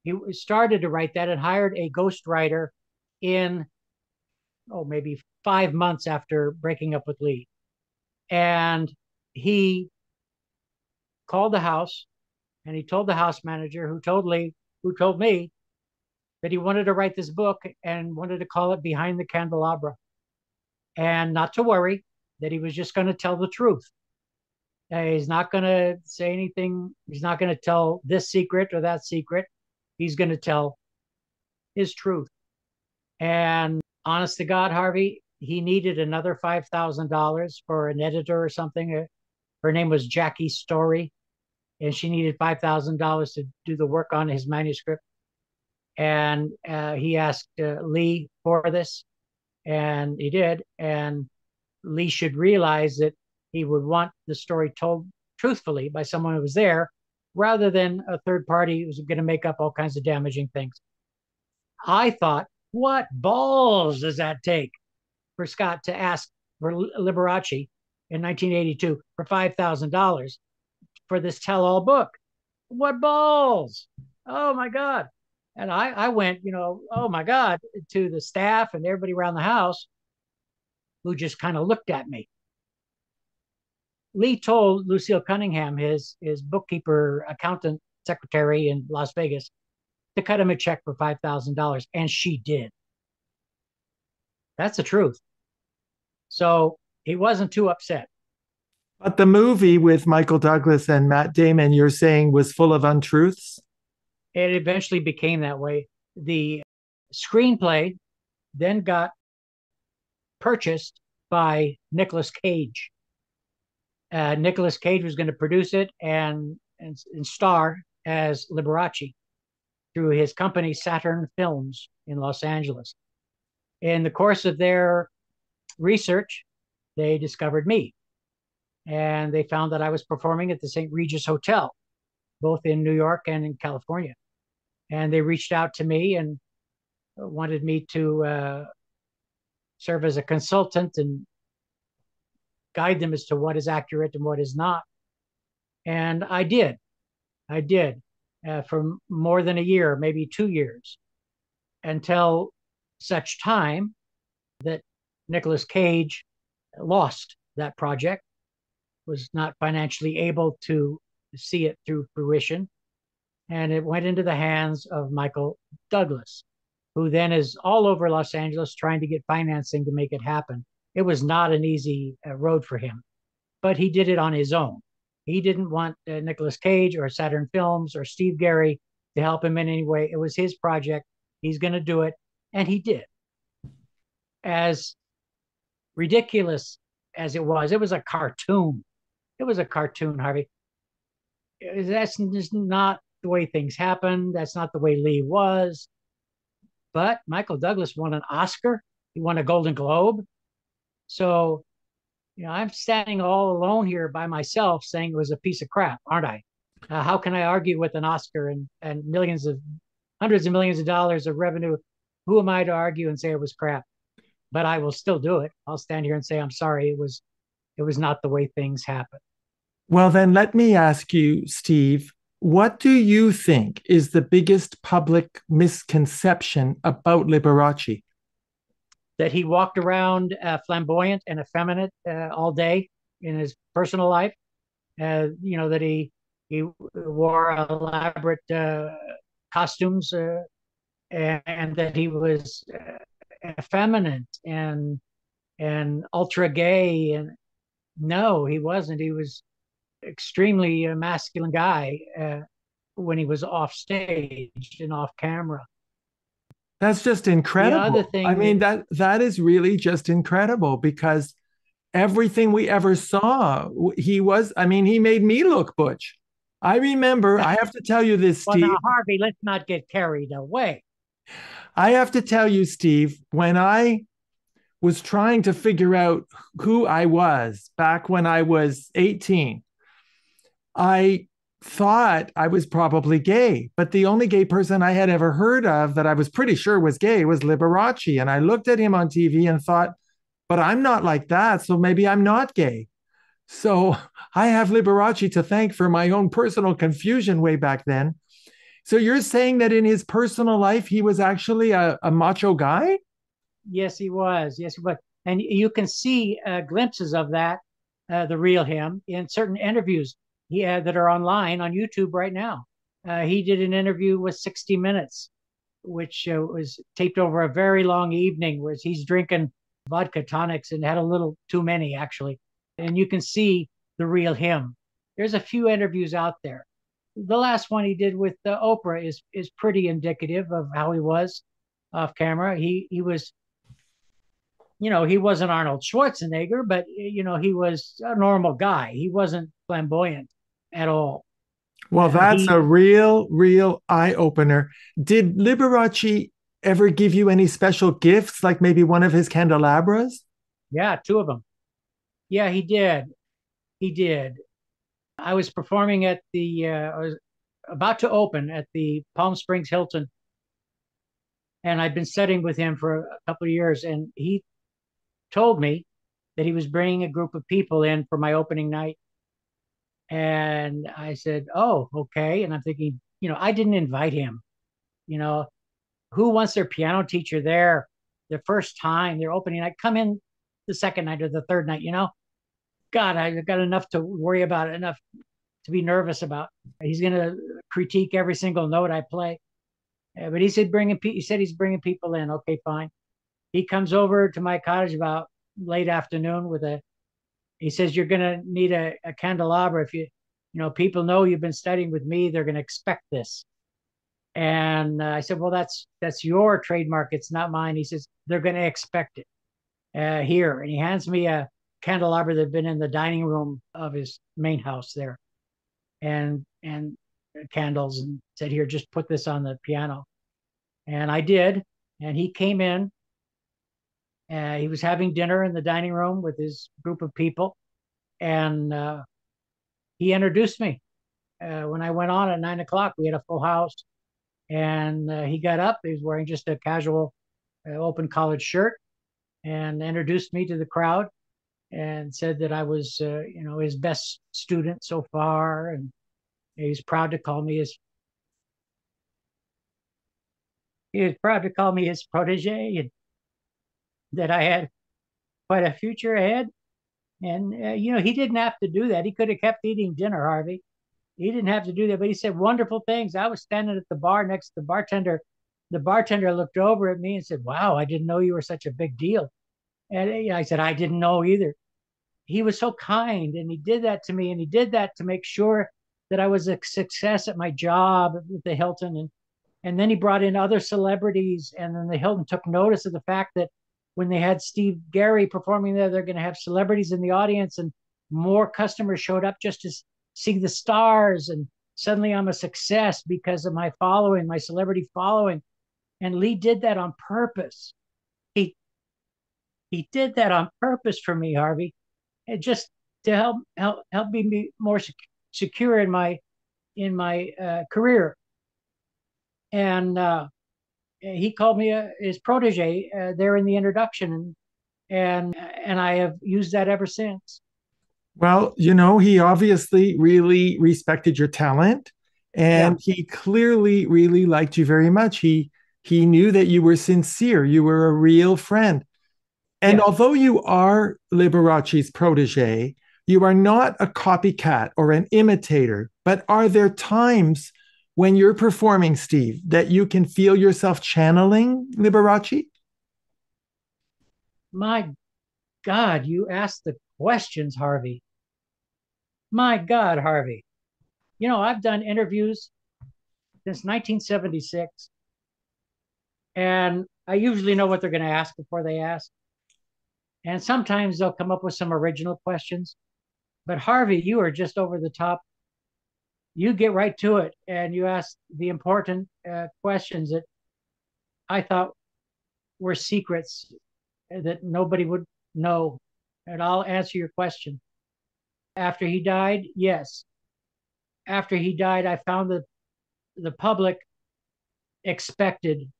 He started to write that and hired a ghostwriter in, oh, maybe 5 months after breaking up with Lee. And he called the house and he told the house manager, who told Lee, who told me, that he wanted to write this book and wanted to call it Behind the Candelabra. And not to worry, that he was just going to tell the truth. He's not going to say anything. He's not going to tell this secret or that secret. He's going to tell his truth. And honest to God, Harvey, he needed another $5,000 for an editor or something. Her name was Jackie Story, and she needed $5,000 to do the work on his manuscript. And he asked Lee for this, and he did. And Lee should realize that he would want the story told truthfully by someone who was there, rather than a third party who's going to make up all kinds of damaging things. I thought, what balls does that take for Scott to ask for Liberace in 1982 for $5,000 for this tell-all book? What balls? Oh, my God. And I went, you know, oh, my God, to the staff and everybody around the house, who just kind of looked at me. Lee told Lucille Cunningham, his bookkeeper, accountant, secretary in Las Vegas, to cut him a check for $5,000, and she did. That's the truth. So he wasn't too upset. But the movie with Michael Douglas and Matt Damon, you're saying, was full of untruths? It eventually became that way. The screenplay then got purchased by Nicolas Cage. Nicolas Cage was going to produce it and star as Liberace through his company, Saturn Films in Los Angeles. In the course of their research, they discovered me. And they found that I was performing at the St. Regis Hotel, both in New York and in California. And they reached out to me and wanted me to serve as a consultant and guide them as to what is accurate and what is not. And I did for more than a year, maybe 2 years, until such time that Nicolas Cage lost that project, was not financially able to see it through fruition. And it went into the hands of Michael Douglas, who then is all over Los Angeles trying to get financing to make it happen. It was not an easy road for him, but he did it on his own. He didn't want Nicolas Cage or Saturn Films or Steve Garey to help him in any way. It was his project. He's going to do it. And he did. As ridiculous as it was a cartoon. It was a cartoon, Harvey. That's just not the way things happened. That's not the way Lee was. But Michael Douglas won an Oscar. He won a Golden Globe. So, you know, I'm standing all alone here by myself saying it was a piece of crap, aren't I? How can I argue with an Oscar and millions of, hundreds of millions of dollars of revenue? Who am I to argue and say it was crap? But I will still do it. I'll stand here and say, I'm sorry, it was not the way things happened. Well, then let me ask you, Steve, what do you think is the biggest public misconception about Liberace? That he walked around flamboyant and effeminate all day in his personal life. You know, that he wore elaborate costumes and that he was effeminate and ultra gay. And no, he wasn't. He was extremely masculine guy when he was off stage and off camera. That's just incredible. I mean, that is really just incredible, because everything we ever saw, he was, I mean, he made me look butch. I remember, I have to tell you this, Steve. Well, now, Harvey, let's not get carried away. I have to tell you, Steve, when I was trying to figure out who I was back when I was 18, I thought I was probably gay, but the only gay person I had ever heard of that I was pretty sure was gay was Liberace. And I looked at him on TV and thought, but I'm not like that. So maybe I'm not gay. So I have Liberace to thank for my own personal confusion way back then. So you're saying that in his personal life, he was actually a macho guy? Yes, he was. Yes, he was. And you can see glimpses of that, the real him, in certain interviews he had that are online on YouTube right now. He did an interview with 60 Minutes, which was taped over a very long evening, where he's drinking vodka tonics and had a little too many, actually. And you can see the real him. There's a few interviews out there. The last one he did with Oprah is pretty indicative of how he was off camera. He was, you know, he wasn't Arnold Schwarzenegger, but, you know, he was a normal guy. He wasn't flamboyant at all. Well, that's a real eye-opener. Did Liberace ever give you any special gifts, like maybe one of his candelabras? Yeah, two of them. Yeah, he did. He did. I was performing at the, I was about to open at the Palm Springs Hilton. And I'd been studying with him for a couple of years. And he told me that he was bringing a group of people in for my opening night. And I said, oh, okay. And I'm thinking, you know, I didn't invite him. You know, who wants their piano teacher there their first time, their opening night? Come in the second night or the third night, you know? God, I've got enough to worry about, enough to be nervous about. He's going to critique every single note I play. But he said, he's bringing people in. Okay, fine. He comes over to my cottage about late afternoon with a, he says, you're going to need a candelabra. If you know, people know you've been studying with me, they're going to expect this. And I said, well, that's your trademark. It's not mine. He says, they're going to expect it here. And he hands me a candelabra that had been in the dining room of his main house there. And candles, and said, here, just put this on the piano. And I did. And he came in. He was having dinner in the dining room with his group of people. And he introduced me. When I went on at 9 o'clock, we had a full house. And he got up. He was wearing just a casual open collared shirt, and introduced me to the crowd and said that I was, you know, his best student so far. And he was proud to call me his, protege. And that I had quite a future ahead. And, you know, he didn't have to do that. He could have kept eating dinner, Harvey. He didn't have to do that, but he said wonderful things. I was standing at the bar next to the bartender. The bartender looked over at me and said, wow, I didn't know you were such a big deal. And I said, I didn't know either. He was so kind, and he did that to me, and he did that to make sure that I was a success at my job at the Hilton. And then he brought in other celebrities, and then the Hilton took notice of the fact that when they had Steve Garey performing there, they're going to have celebrities in the audience, and more customers showed up just to see the stars. And suddenly I'm a success because of my following, my celebrity following. And Lee did that on purpose. He did that on purpose for me, Harvey, and just to help me be more secure in my career. And he called me his protege there in the introduction, and I have used that ever since. Well, you know, he obviously really respected your talent, and yeah, he clearly really liked you very much. He knew that you were sincere. You were a real friend. And yeah, although you are Liberace's protege, you are not a copycat or an imitator. But are there times when you're performing, Steve, that you can feel yourself channeling Liberace? My God, you asked the questions, Harvey. My God, Harvey. You know, I've done interviews since 1976, and I usually know what they're going to ask before they ask. And sometimes they'll come up with some original questions. But Harvey, you are just over the top. You get right to it, and you ask the important questions that I thought were secrets that nobody would know. And I'll answer your question. After he died, yes. After he died, I found that the public expected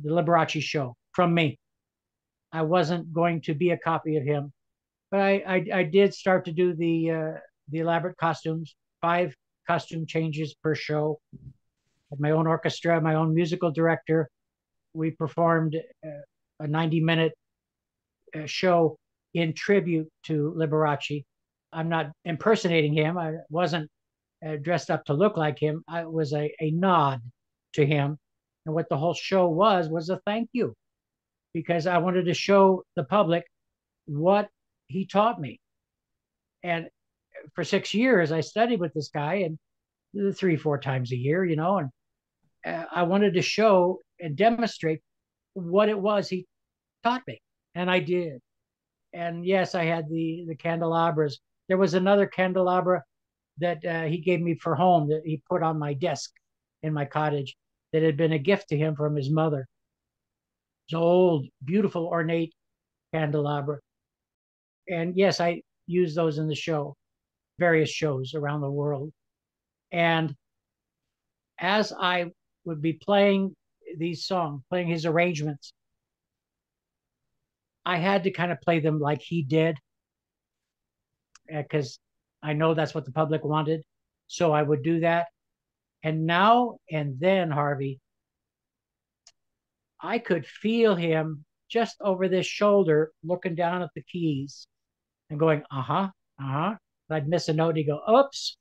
the Liberace show from me. I wasn't going to be a copy of him, but I did start to do the elaborate costumes, 5 costume changes per show. Had my own orchestra, my own musical director. We performed a 90-minute show in tribute to Liberace. I'm not impersonating him. I wasn't dressed up to look like him. I was a nod to him. And what the whole show was a thank you, because I wanted to show the public what he taught me. And for 6 years, I studied with this guy, and 3-4 times a year, you know, and I wanted to show and demonstrate what it was he taught me. And I did. And yes, I had the candelabras. There was another candelabra that he gave me for home that he put on my desk in my cottage that had been a gift to him from his mother. It's an old, beautiful, ornate candelabra. And yes, I used those in the show, various shows around the world. And as I would be playing these songs, playing his arrangements, I had to kind of play them like he did, because I know that's what the public wanted. So I would do that. And now and then, Harvey, I could feel him just over this shoulder looking down at the keys and going, uh-huh, uh-huh. I'd miss a note, he'd go, oops,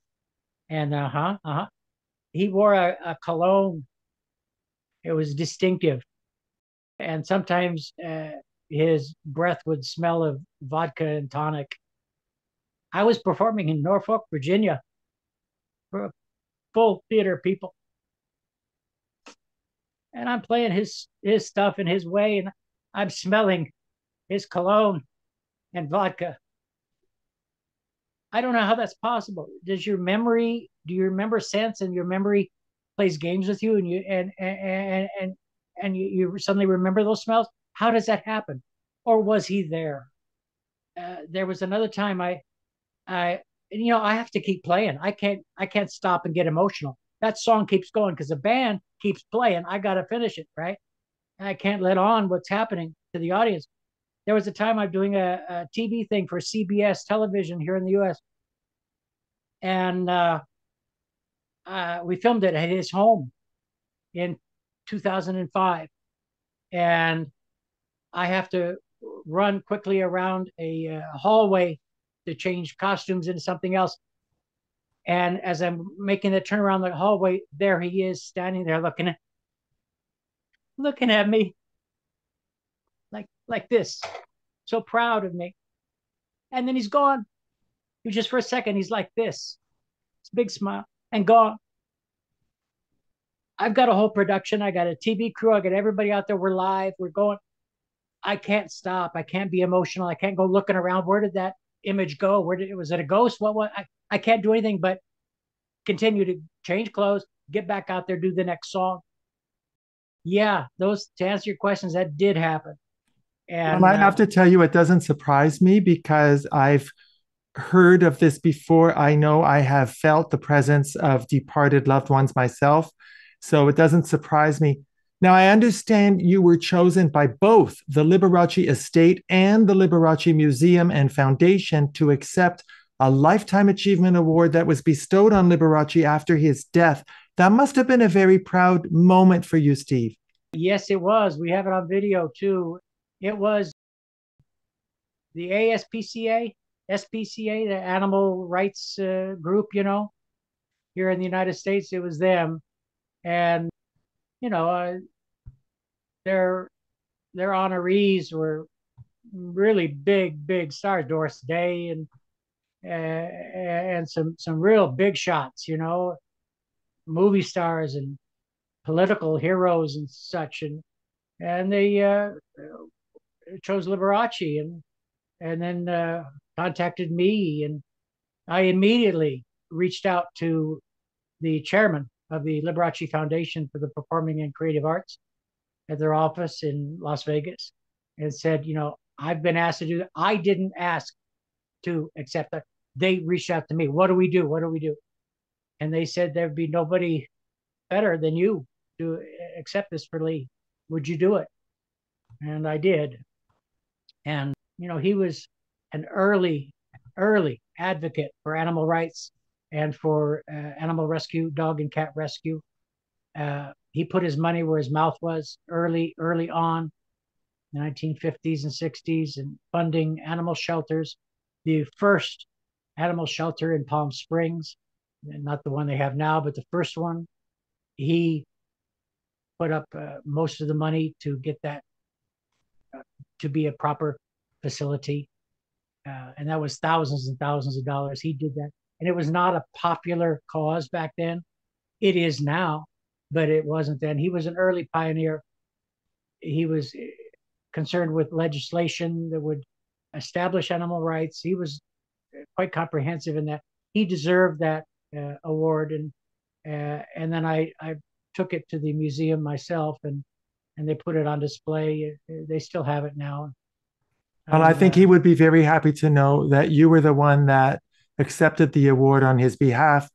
and uh-huh, uh-huh. He wore a cologne. It was distinctive. And sometimes... his breath would smell of vodka and tonic. I was performing in Norfolk, Virginia, for a full theater of people. And I'm playing his stuff in his way, and I'm smelling his cologne and vodka. I don't know how that's possible. Does your memory, do you remember sense, and your memory plays games with you, and you suddenly remember those smells? How does that happen? Or was he there? There was another time I have to keep playing. I can't stop and get emotional. That song keeps going because the band keeps playing. I got to finish it, right? And I can't let on what's happening to the audience. There was a time I'm doing a TV thing for CBS television here in the US. And we filmed it at his home in 2005. And I have to run quickly around a hallway to change costumes into something else. And as I'm making the turn around the hallway, there he is standing there looking at me like this, so proud of me. And then he's gone. Just for a second, he's like this, big smile, and gone. I've got a whole production. I got a TV crew. I got everybody out there. We're live. We're going. I can't stop. I can't be emotional. I can't go looking around. Where did that image go? Was it a ghost? What? I can't do anything but continue to change clothes, get back out there, do the next song. Yeah, to answer your questions, that did happen. And I have to tell you, it doesn't surprise me because I've heard of this before. I know I have felt the presence of departed loved ones myself. So it doesn't surprise me. Now, I understand you were chosen by both the Liberace Estate and the Liberace Museum and Foundation to accept a Lifetime Achievement Award that was bestowed on Liberace after his death. That must have been a very proud moment for you, Steve. Yes, it was. We have it on video, too. It was the SPCA, the animal rights group, you know, here in the United States. It was them. And you know, their honorees were really big stars, Doris Day and some real big shots, you know, movie stars and political heroes and such, and they chose Liberace and then contacted me, and I immediately reached out to the chairman of the Liberace Foundation for the Performing and Creative Arts at their office in Las Vegas and said, you know, I've been asked to do that. I didn't ask to accept that. They reached out to me. What do we do? What do we do? And they said, there'd be nobody better than you to accept this for Lee. Would you do it? And I did. And, you know, he was an early advocate for animal rights and for animal rescue, dog and cat rescue. He put his money where his mouth was early on, the 1950s and 60s, and funding animal shelters. The first animal shelter in Palm Springs, not the one they have now, but the first one, he put up most of the money to get that to be a proper facility. And that was thousands and thousands of dollars. He did that. And it was not a popular cause back then. It is now, but it wasn't then. He was an early pioneer. He was concerned with legislation that would establish animal rights. He was quite comprehensive in that. He deserved that award. And then I took it to the museum myself, and they put it on display. They still have it now. And I think he would be very happy to know that you were the one that accepted the award on his behalf.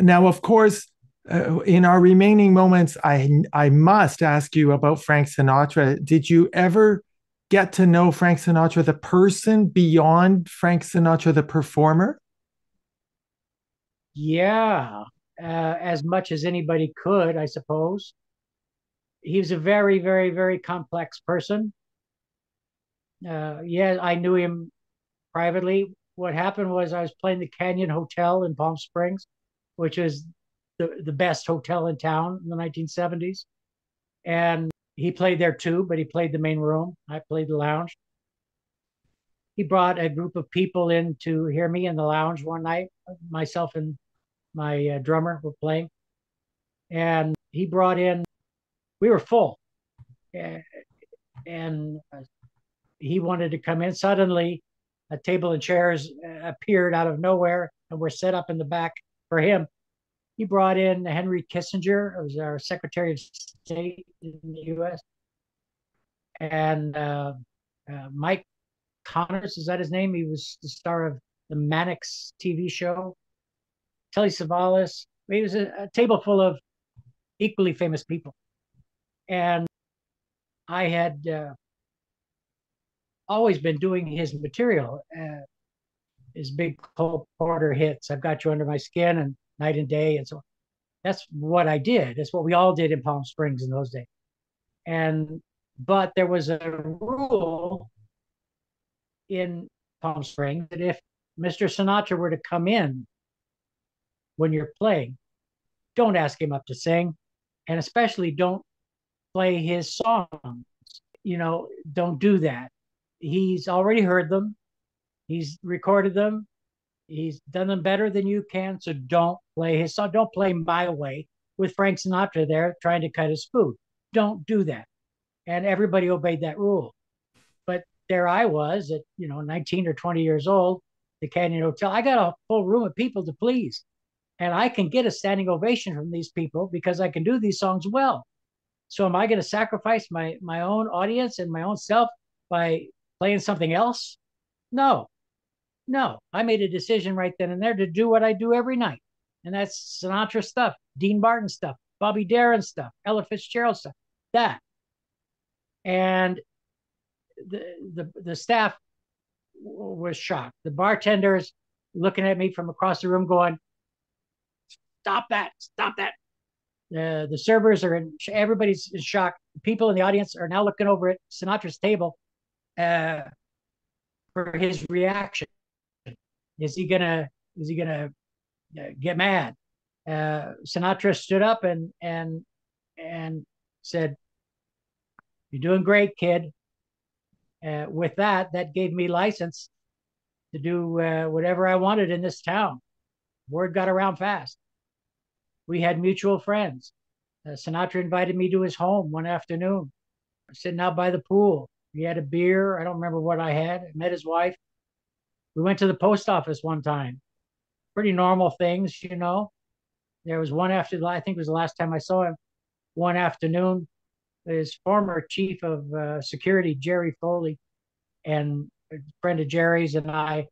Now, of course, in our remaining moments, I must ask you about Frank Sinatra. Did you ever get to know Frank Sinatra, the person, beyond Frank Sinatra, the performer? Yeah, as much as anybody could, I suppose. He was a very, very, very complex person. Yeah, I knew him privately. What happened was I was playing the Canyon Hotel in Palm Springs, which is the best hotel in town in the 1970s. And he played there too, but he played the main room. I played the lounge. He brought a group of people in to hear me in the lounge one night. Myself and my drummer were playing. And he brought in, we were full. And he wanted to come in. Suddenly, a table and chairs appeared out of nowhere and were set up in the back for him. He brought in Henry Kissinger, who was our Secretary of State in the U.S., and Mike Connors, is that his name? He was the star of the Mannix TV show. Telly Savalas. He was a table full of equally famous people. And I had always been doing his material, his big Cole Porter hits, I've Got You Under My Skin, and Night and Day, and so on. That's what I did. That's what we all did in Palm Springs in those days. But there was a rule in Palm Springs that if Mr. Sinatra were to come in when you're playing, don't ask him up to sing, and especially don't play his songs. You know, don't do that. He's already heard them. He's recorded them. He's done them better than you can, so don't play his song. Don't play My Way with Frank Sinatra there trying to cut his food. Don't do that. And everybody obeyed that rule. But there I was at, you know, 19 or 20 years old, the Canyon Hotel. I got a full room of people to please. And I can get a standing ovation from these people because I can do these songs well. So am I going to sacrifice my own audience and my own self by playing something else? No, I made a decision right then and there to do what I do every night. And that's Sinatra stuff, Dean Martin stuff, Bobby Darin stuff, Ella Fitzgerald stuff, that. And the staff was shocked. The bartenders looking at me from across the room going, stop that. The servers are in, everybody's in shock. People in the audience are now looking over at Sinatra's table for his reaction. Is he gonna get mad? Sinatra stood up and said, "You're doing great, kid." With that gave me license to do whatever I wanted in this town. Word got around fast. We had mutual friends. Sinatra invited me to his home one afternoon. I was sitting out by the pool. He had a beer. I don't remember what I had. I met his wife. We went to the post office one time. Pretty normal things, you know. There was one after, I think it was the last time I saw him, one afternoon, his former chief of security, Jerry Foley, and a friend of Jerry's and I,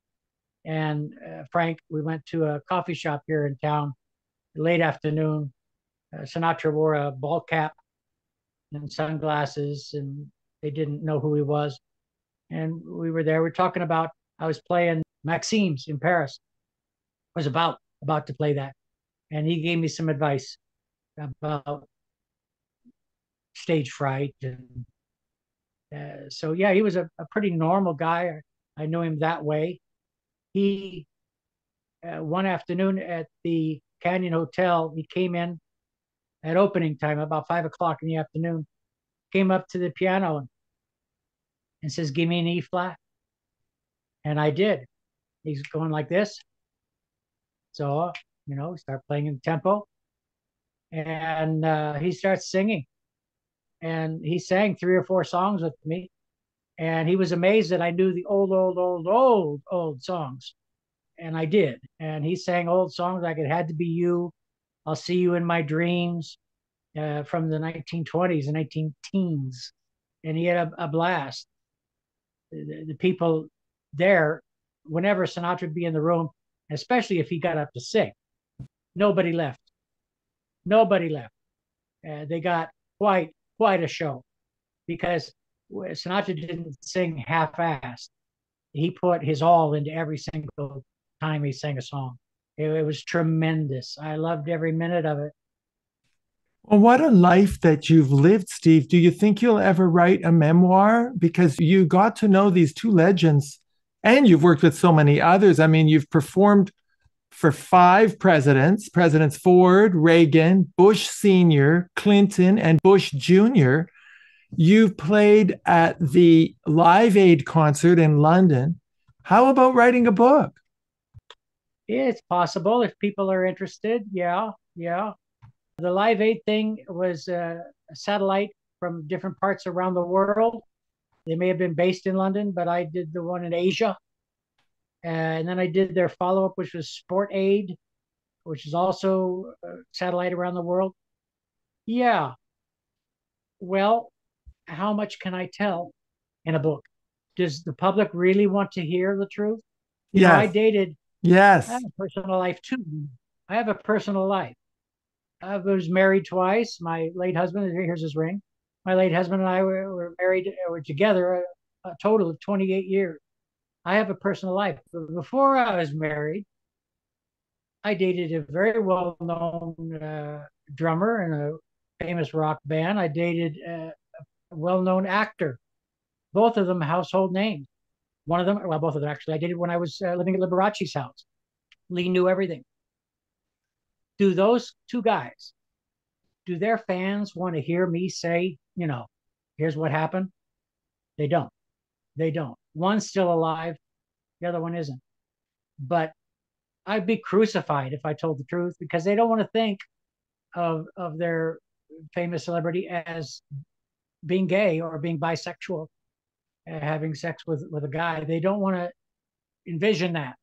and Frank, we went to a coffee shop here in town, late afternoon. Sinatra wore a ball cap and sunglasses, and they didn't know who he was. and we were there. We're talking about, I was playing Maxime's in Paris. I was about to play that. And he gave me some advice about stage fright. And so, yeah, he was a pretty normal guy. I knew him that way. He, one afternoon at the Canyon Hotel, he came in at opening time, about 5 o'clock in the afternoon, came up to the piano and says, give me an E flat. And I did. He's going like this. So, you know, start playing in tempo. And he starts singing. And he sang 3 or 4 songs with me. And he was amazed that I knew the old songs. And I did. And he sang old songs like It Had to Be You, I'll See You in My Dreams, from the 1920s and 19-teens. And he had a blast. The people there, whenever Sinatra would be in the room, especially if he got up to sing, nobody left. Nobody left. They got quite a show, because Sinatra didn't sing half-assed. He put his all into every single time he sang a song. It was tremendous. I loved every minute of it. Well, what a life that you've lived, Steve. Do you think you'll ever write a memoir? Because you got to know these two legends, and you've worked with so many others. I mean, you've performed for 5 presidents, Presidents Ford, Reagan, Bush Sr., Clinton, and Bush Jr. You played at the Live Aid concert in London. How about writing a book? It's possible if people are interested. Yeah. The Live Aid thing was a satellite from different parts around the world. They may have been based in London, but I did the one in Asia. And then I did their follow-up, which was Sport Aid, which is also a satellite around the world. Yeah. Well, how much can I tell in a book? Does the public really want to hear the truth? You know, I dated. Yes. I have a personal life, too. I have a personal life. I was married twice. My late husband, here's his ring. My late husband and I were married, were together a total of 28 years. I have a personal life. But before I was married, I dated a very well-known drummer in a famous rock band. I dated a well-known actor, both of them household names. One of them, well, both of them actually, I dated when I was living at Liberace's house. Lee knew everything. Do those two guys, do their fans want to hear me say, you know, here's what happened? They don't. They don't. One's still alive. The other one isn't. But I'd be crucified if I told the truth, because they don't want to think of their famous celebrity as being gay or being bisexual, having sex with a guy. They don't want to envision that.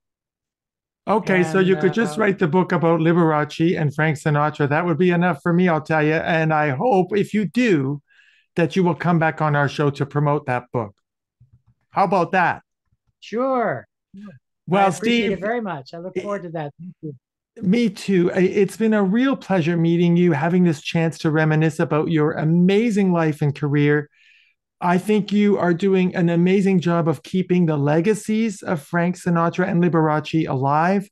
Okay, and so you could just write the book about Liberace and Frank Sinatra. That would be enough for me, I'll tell you. And I hope, if you do, that you will come back on our show to promote that book. How about that? Sure. Well, Steve, I appreciate it very much. I look forward to that. Thank you. Me too. It's been a real pleasure meeting you, having this chance to reminisce about your amazing life and career. I think you are doing an amazing job of keeping the legacies of Frank Sinatra and Liberace alive.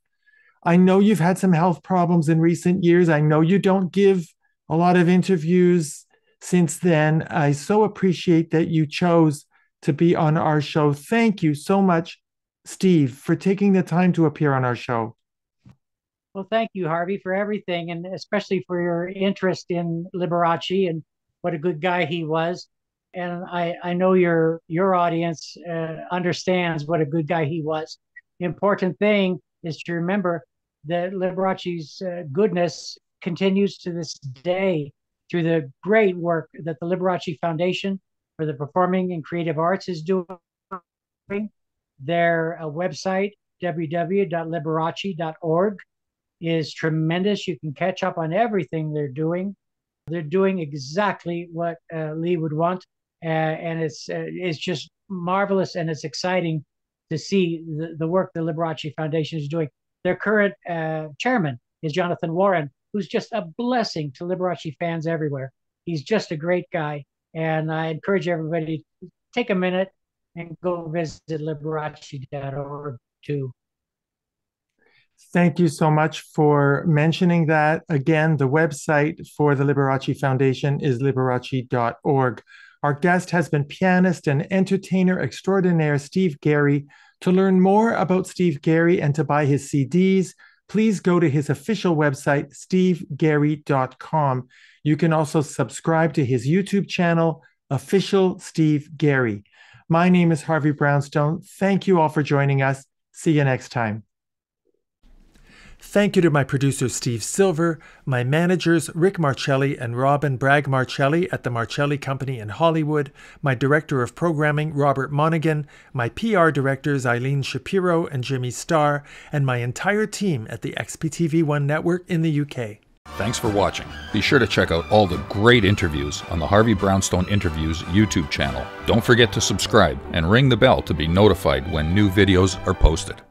I know you've had some health problems in recent years. I know you don't give a lot of interviews since then. I so appreciate that you chose to be on our show. Thank you so much, Steve, for taking the time to appear on our show. Well, thank you, Harvey, for everything, and especially for your interest in Liberace and what a good guy he was. And I know your audience understands what a good guy he was. The important thing is to remember that Liberace's goodness continues to this day through the great work that the Liberace Foundation for the Performing and Creative Arts is doing. Their website, www.liberace.org, is tremendous. You can catch up on everything they're doing. They're doing exactly what Lee would want. And it's just marvelous, and it's exciting to see the work the Liberace Foundation is doing. Their current chairman is Jonathan Warren, who's just a blessing to Liberace fans everywhere. He's just a great guy, and I encourage everybody to take a minute and go visit Liberace.org too. Thank you so much for mentioning that. Again, the website for the Liberace Foundation is Liberace.org. Our guest has been pianist and entertainer extraordinaire Steve Garey. To learn more about Steve Garey and to buy his CDs, please go to his official website, stevegarey.com. You can also subscribe to his YouTube channel, Official Steve Garey. My name is Harvey Brownstone. Thank you all for joining us. See you next time. Thank you to my producer, Steve Silver, my managers, Rick Marcelli and Robin Bragg Marcelli at the Marcelli Company in Hollywood, my director of programming, Robert Monaghan, my PR directors, Eileen Shapiro and Jimmy Starr, and my entire team at the XPTV1 network in the UK. Thanks for watching. Be sure to check out all the great interviews on the Harvey Brownstone Interviews YouTube channel. Don't forget to subscribe and ring the bell to be notified when new videos are posted.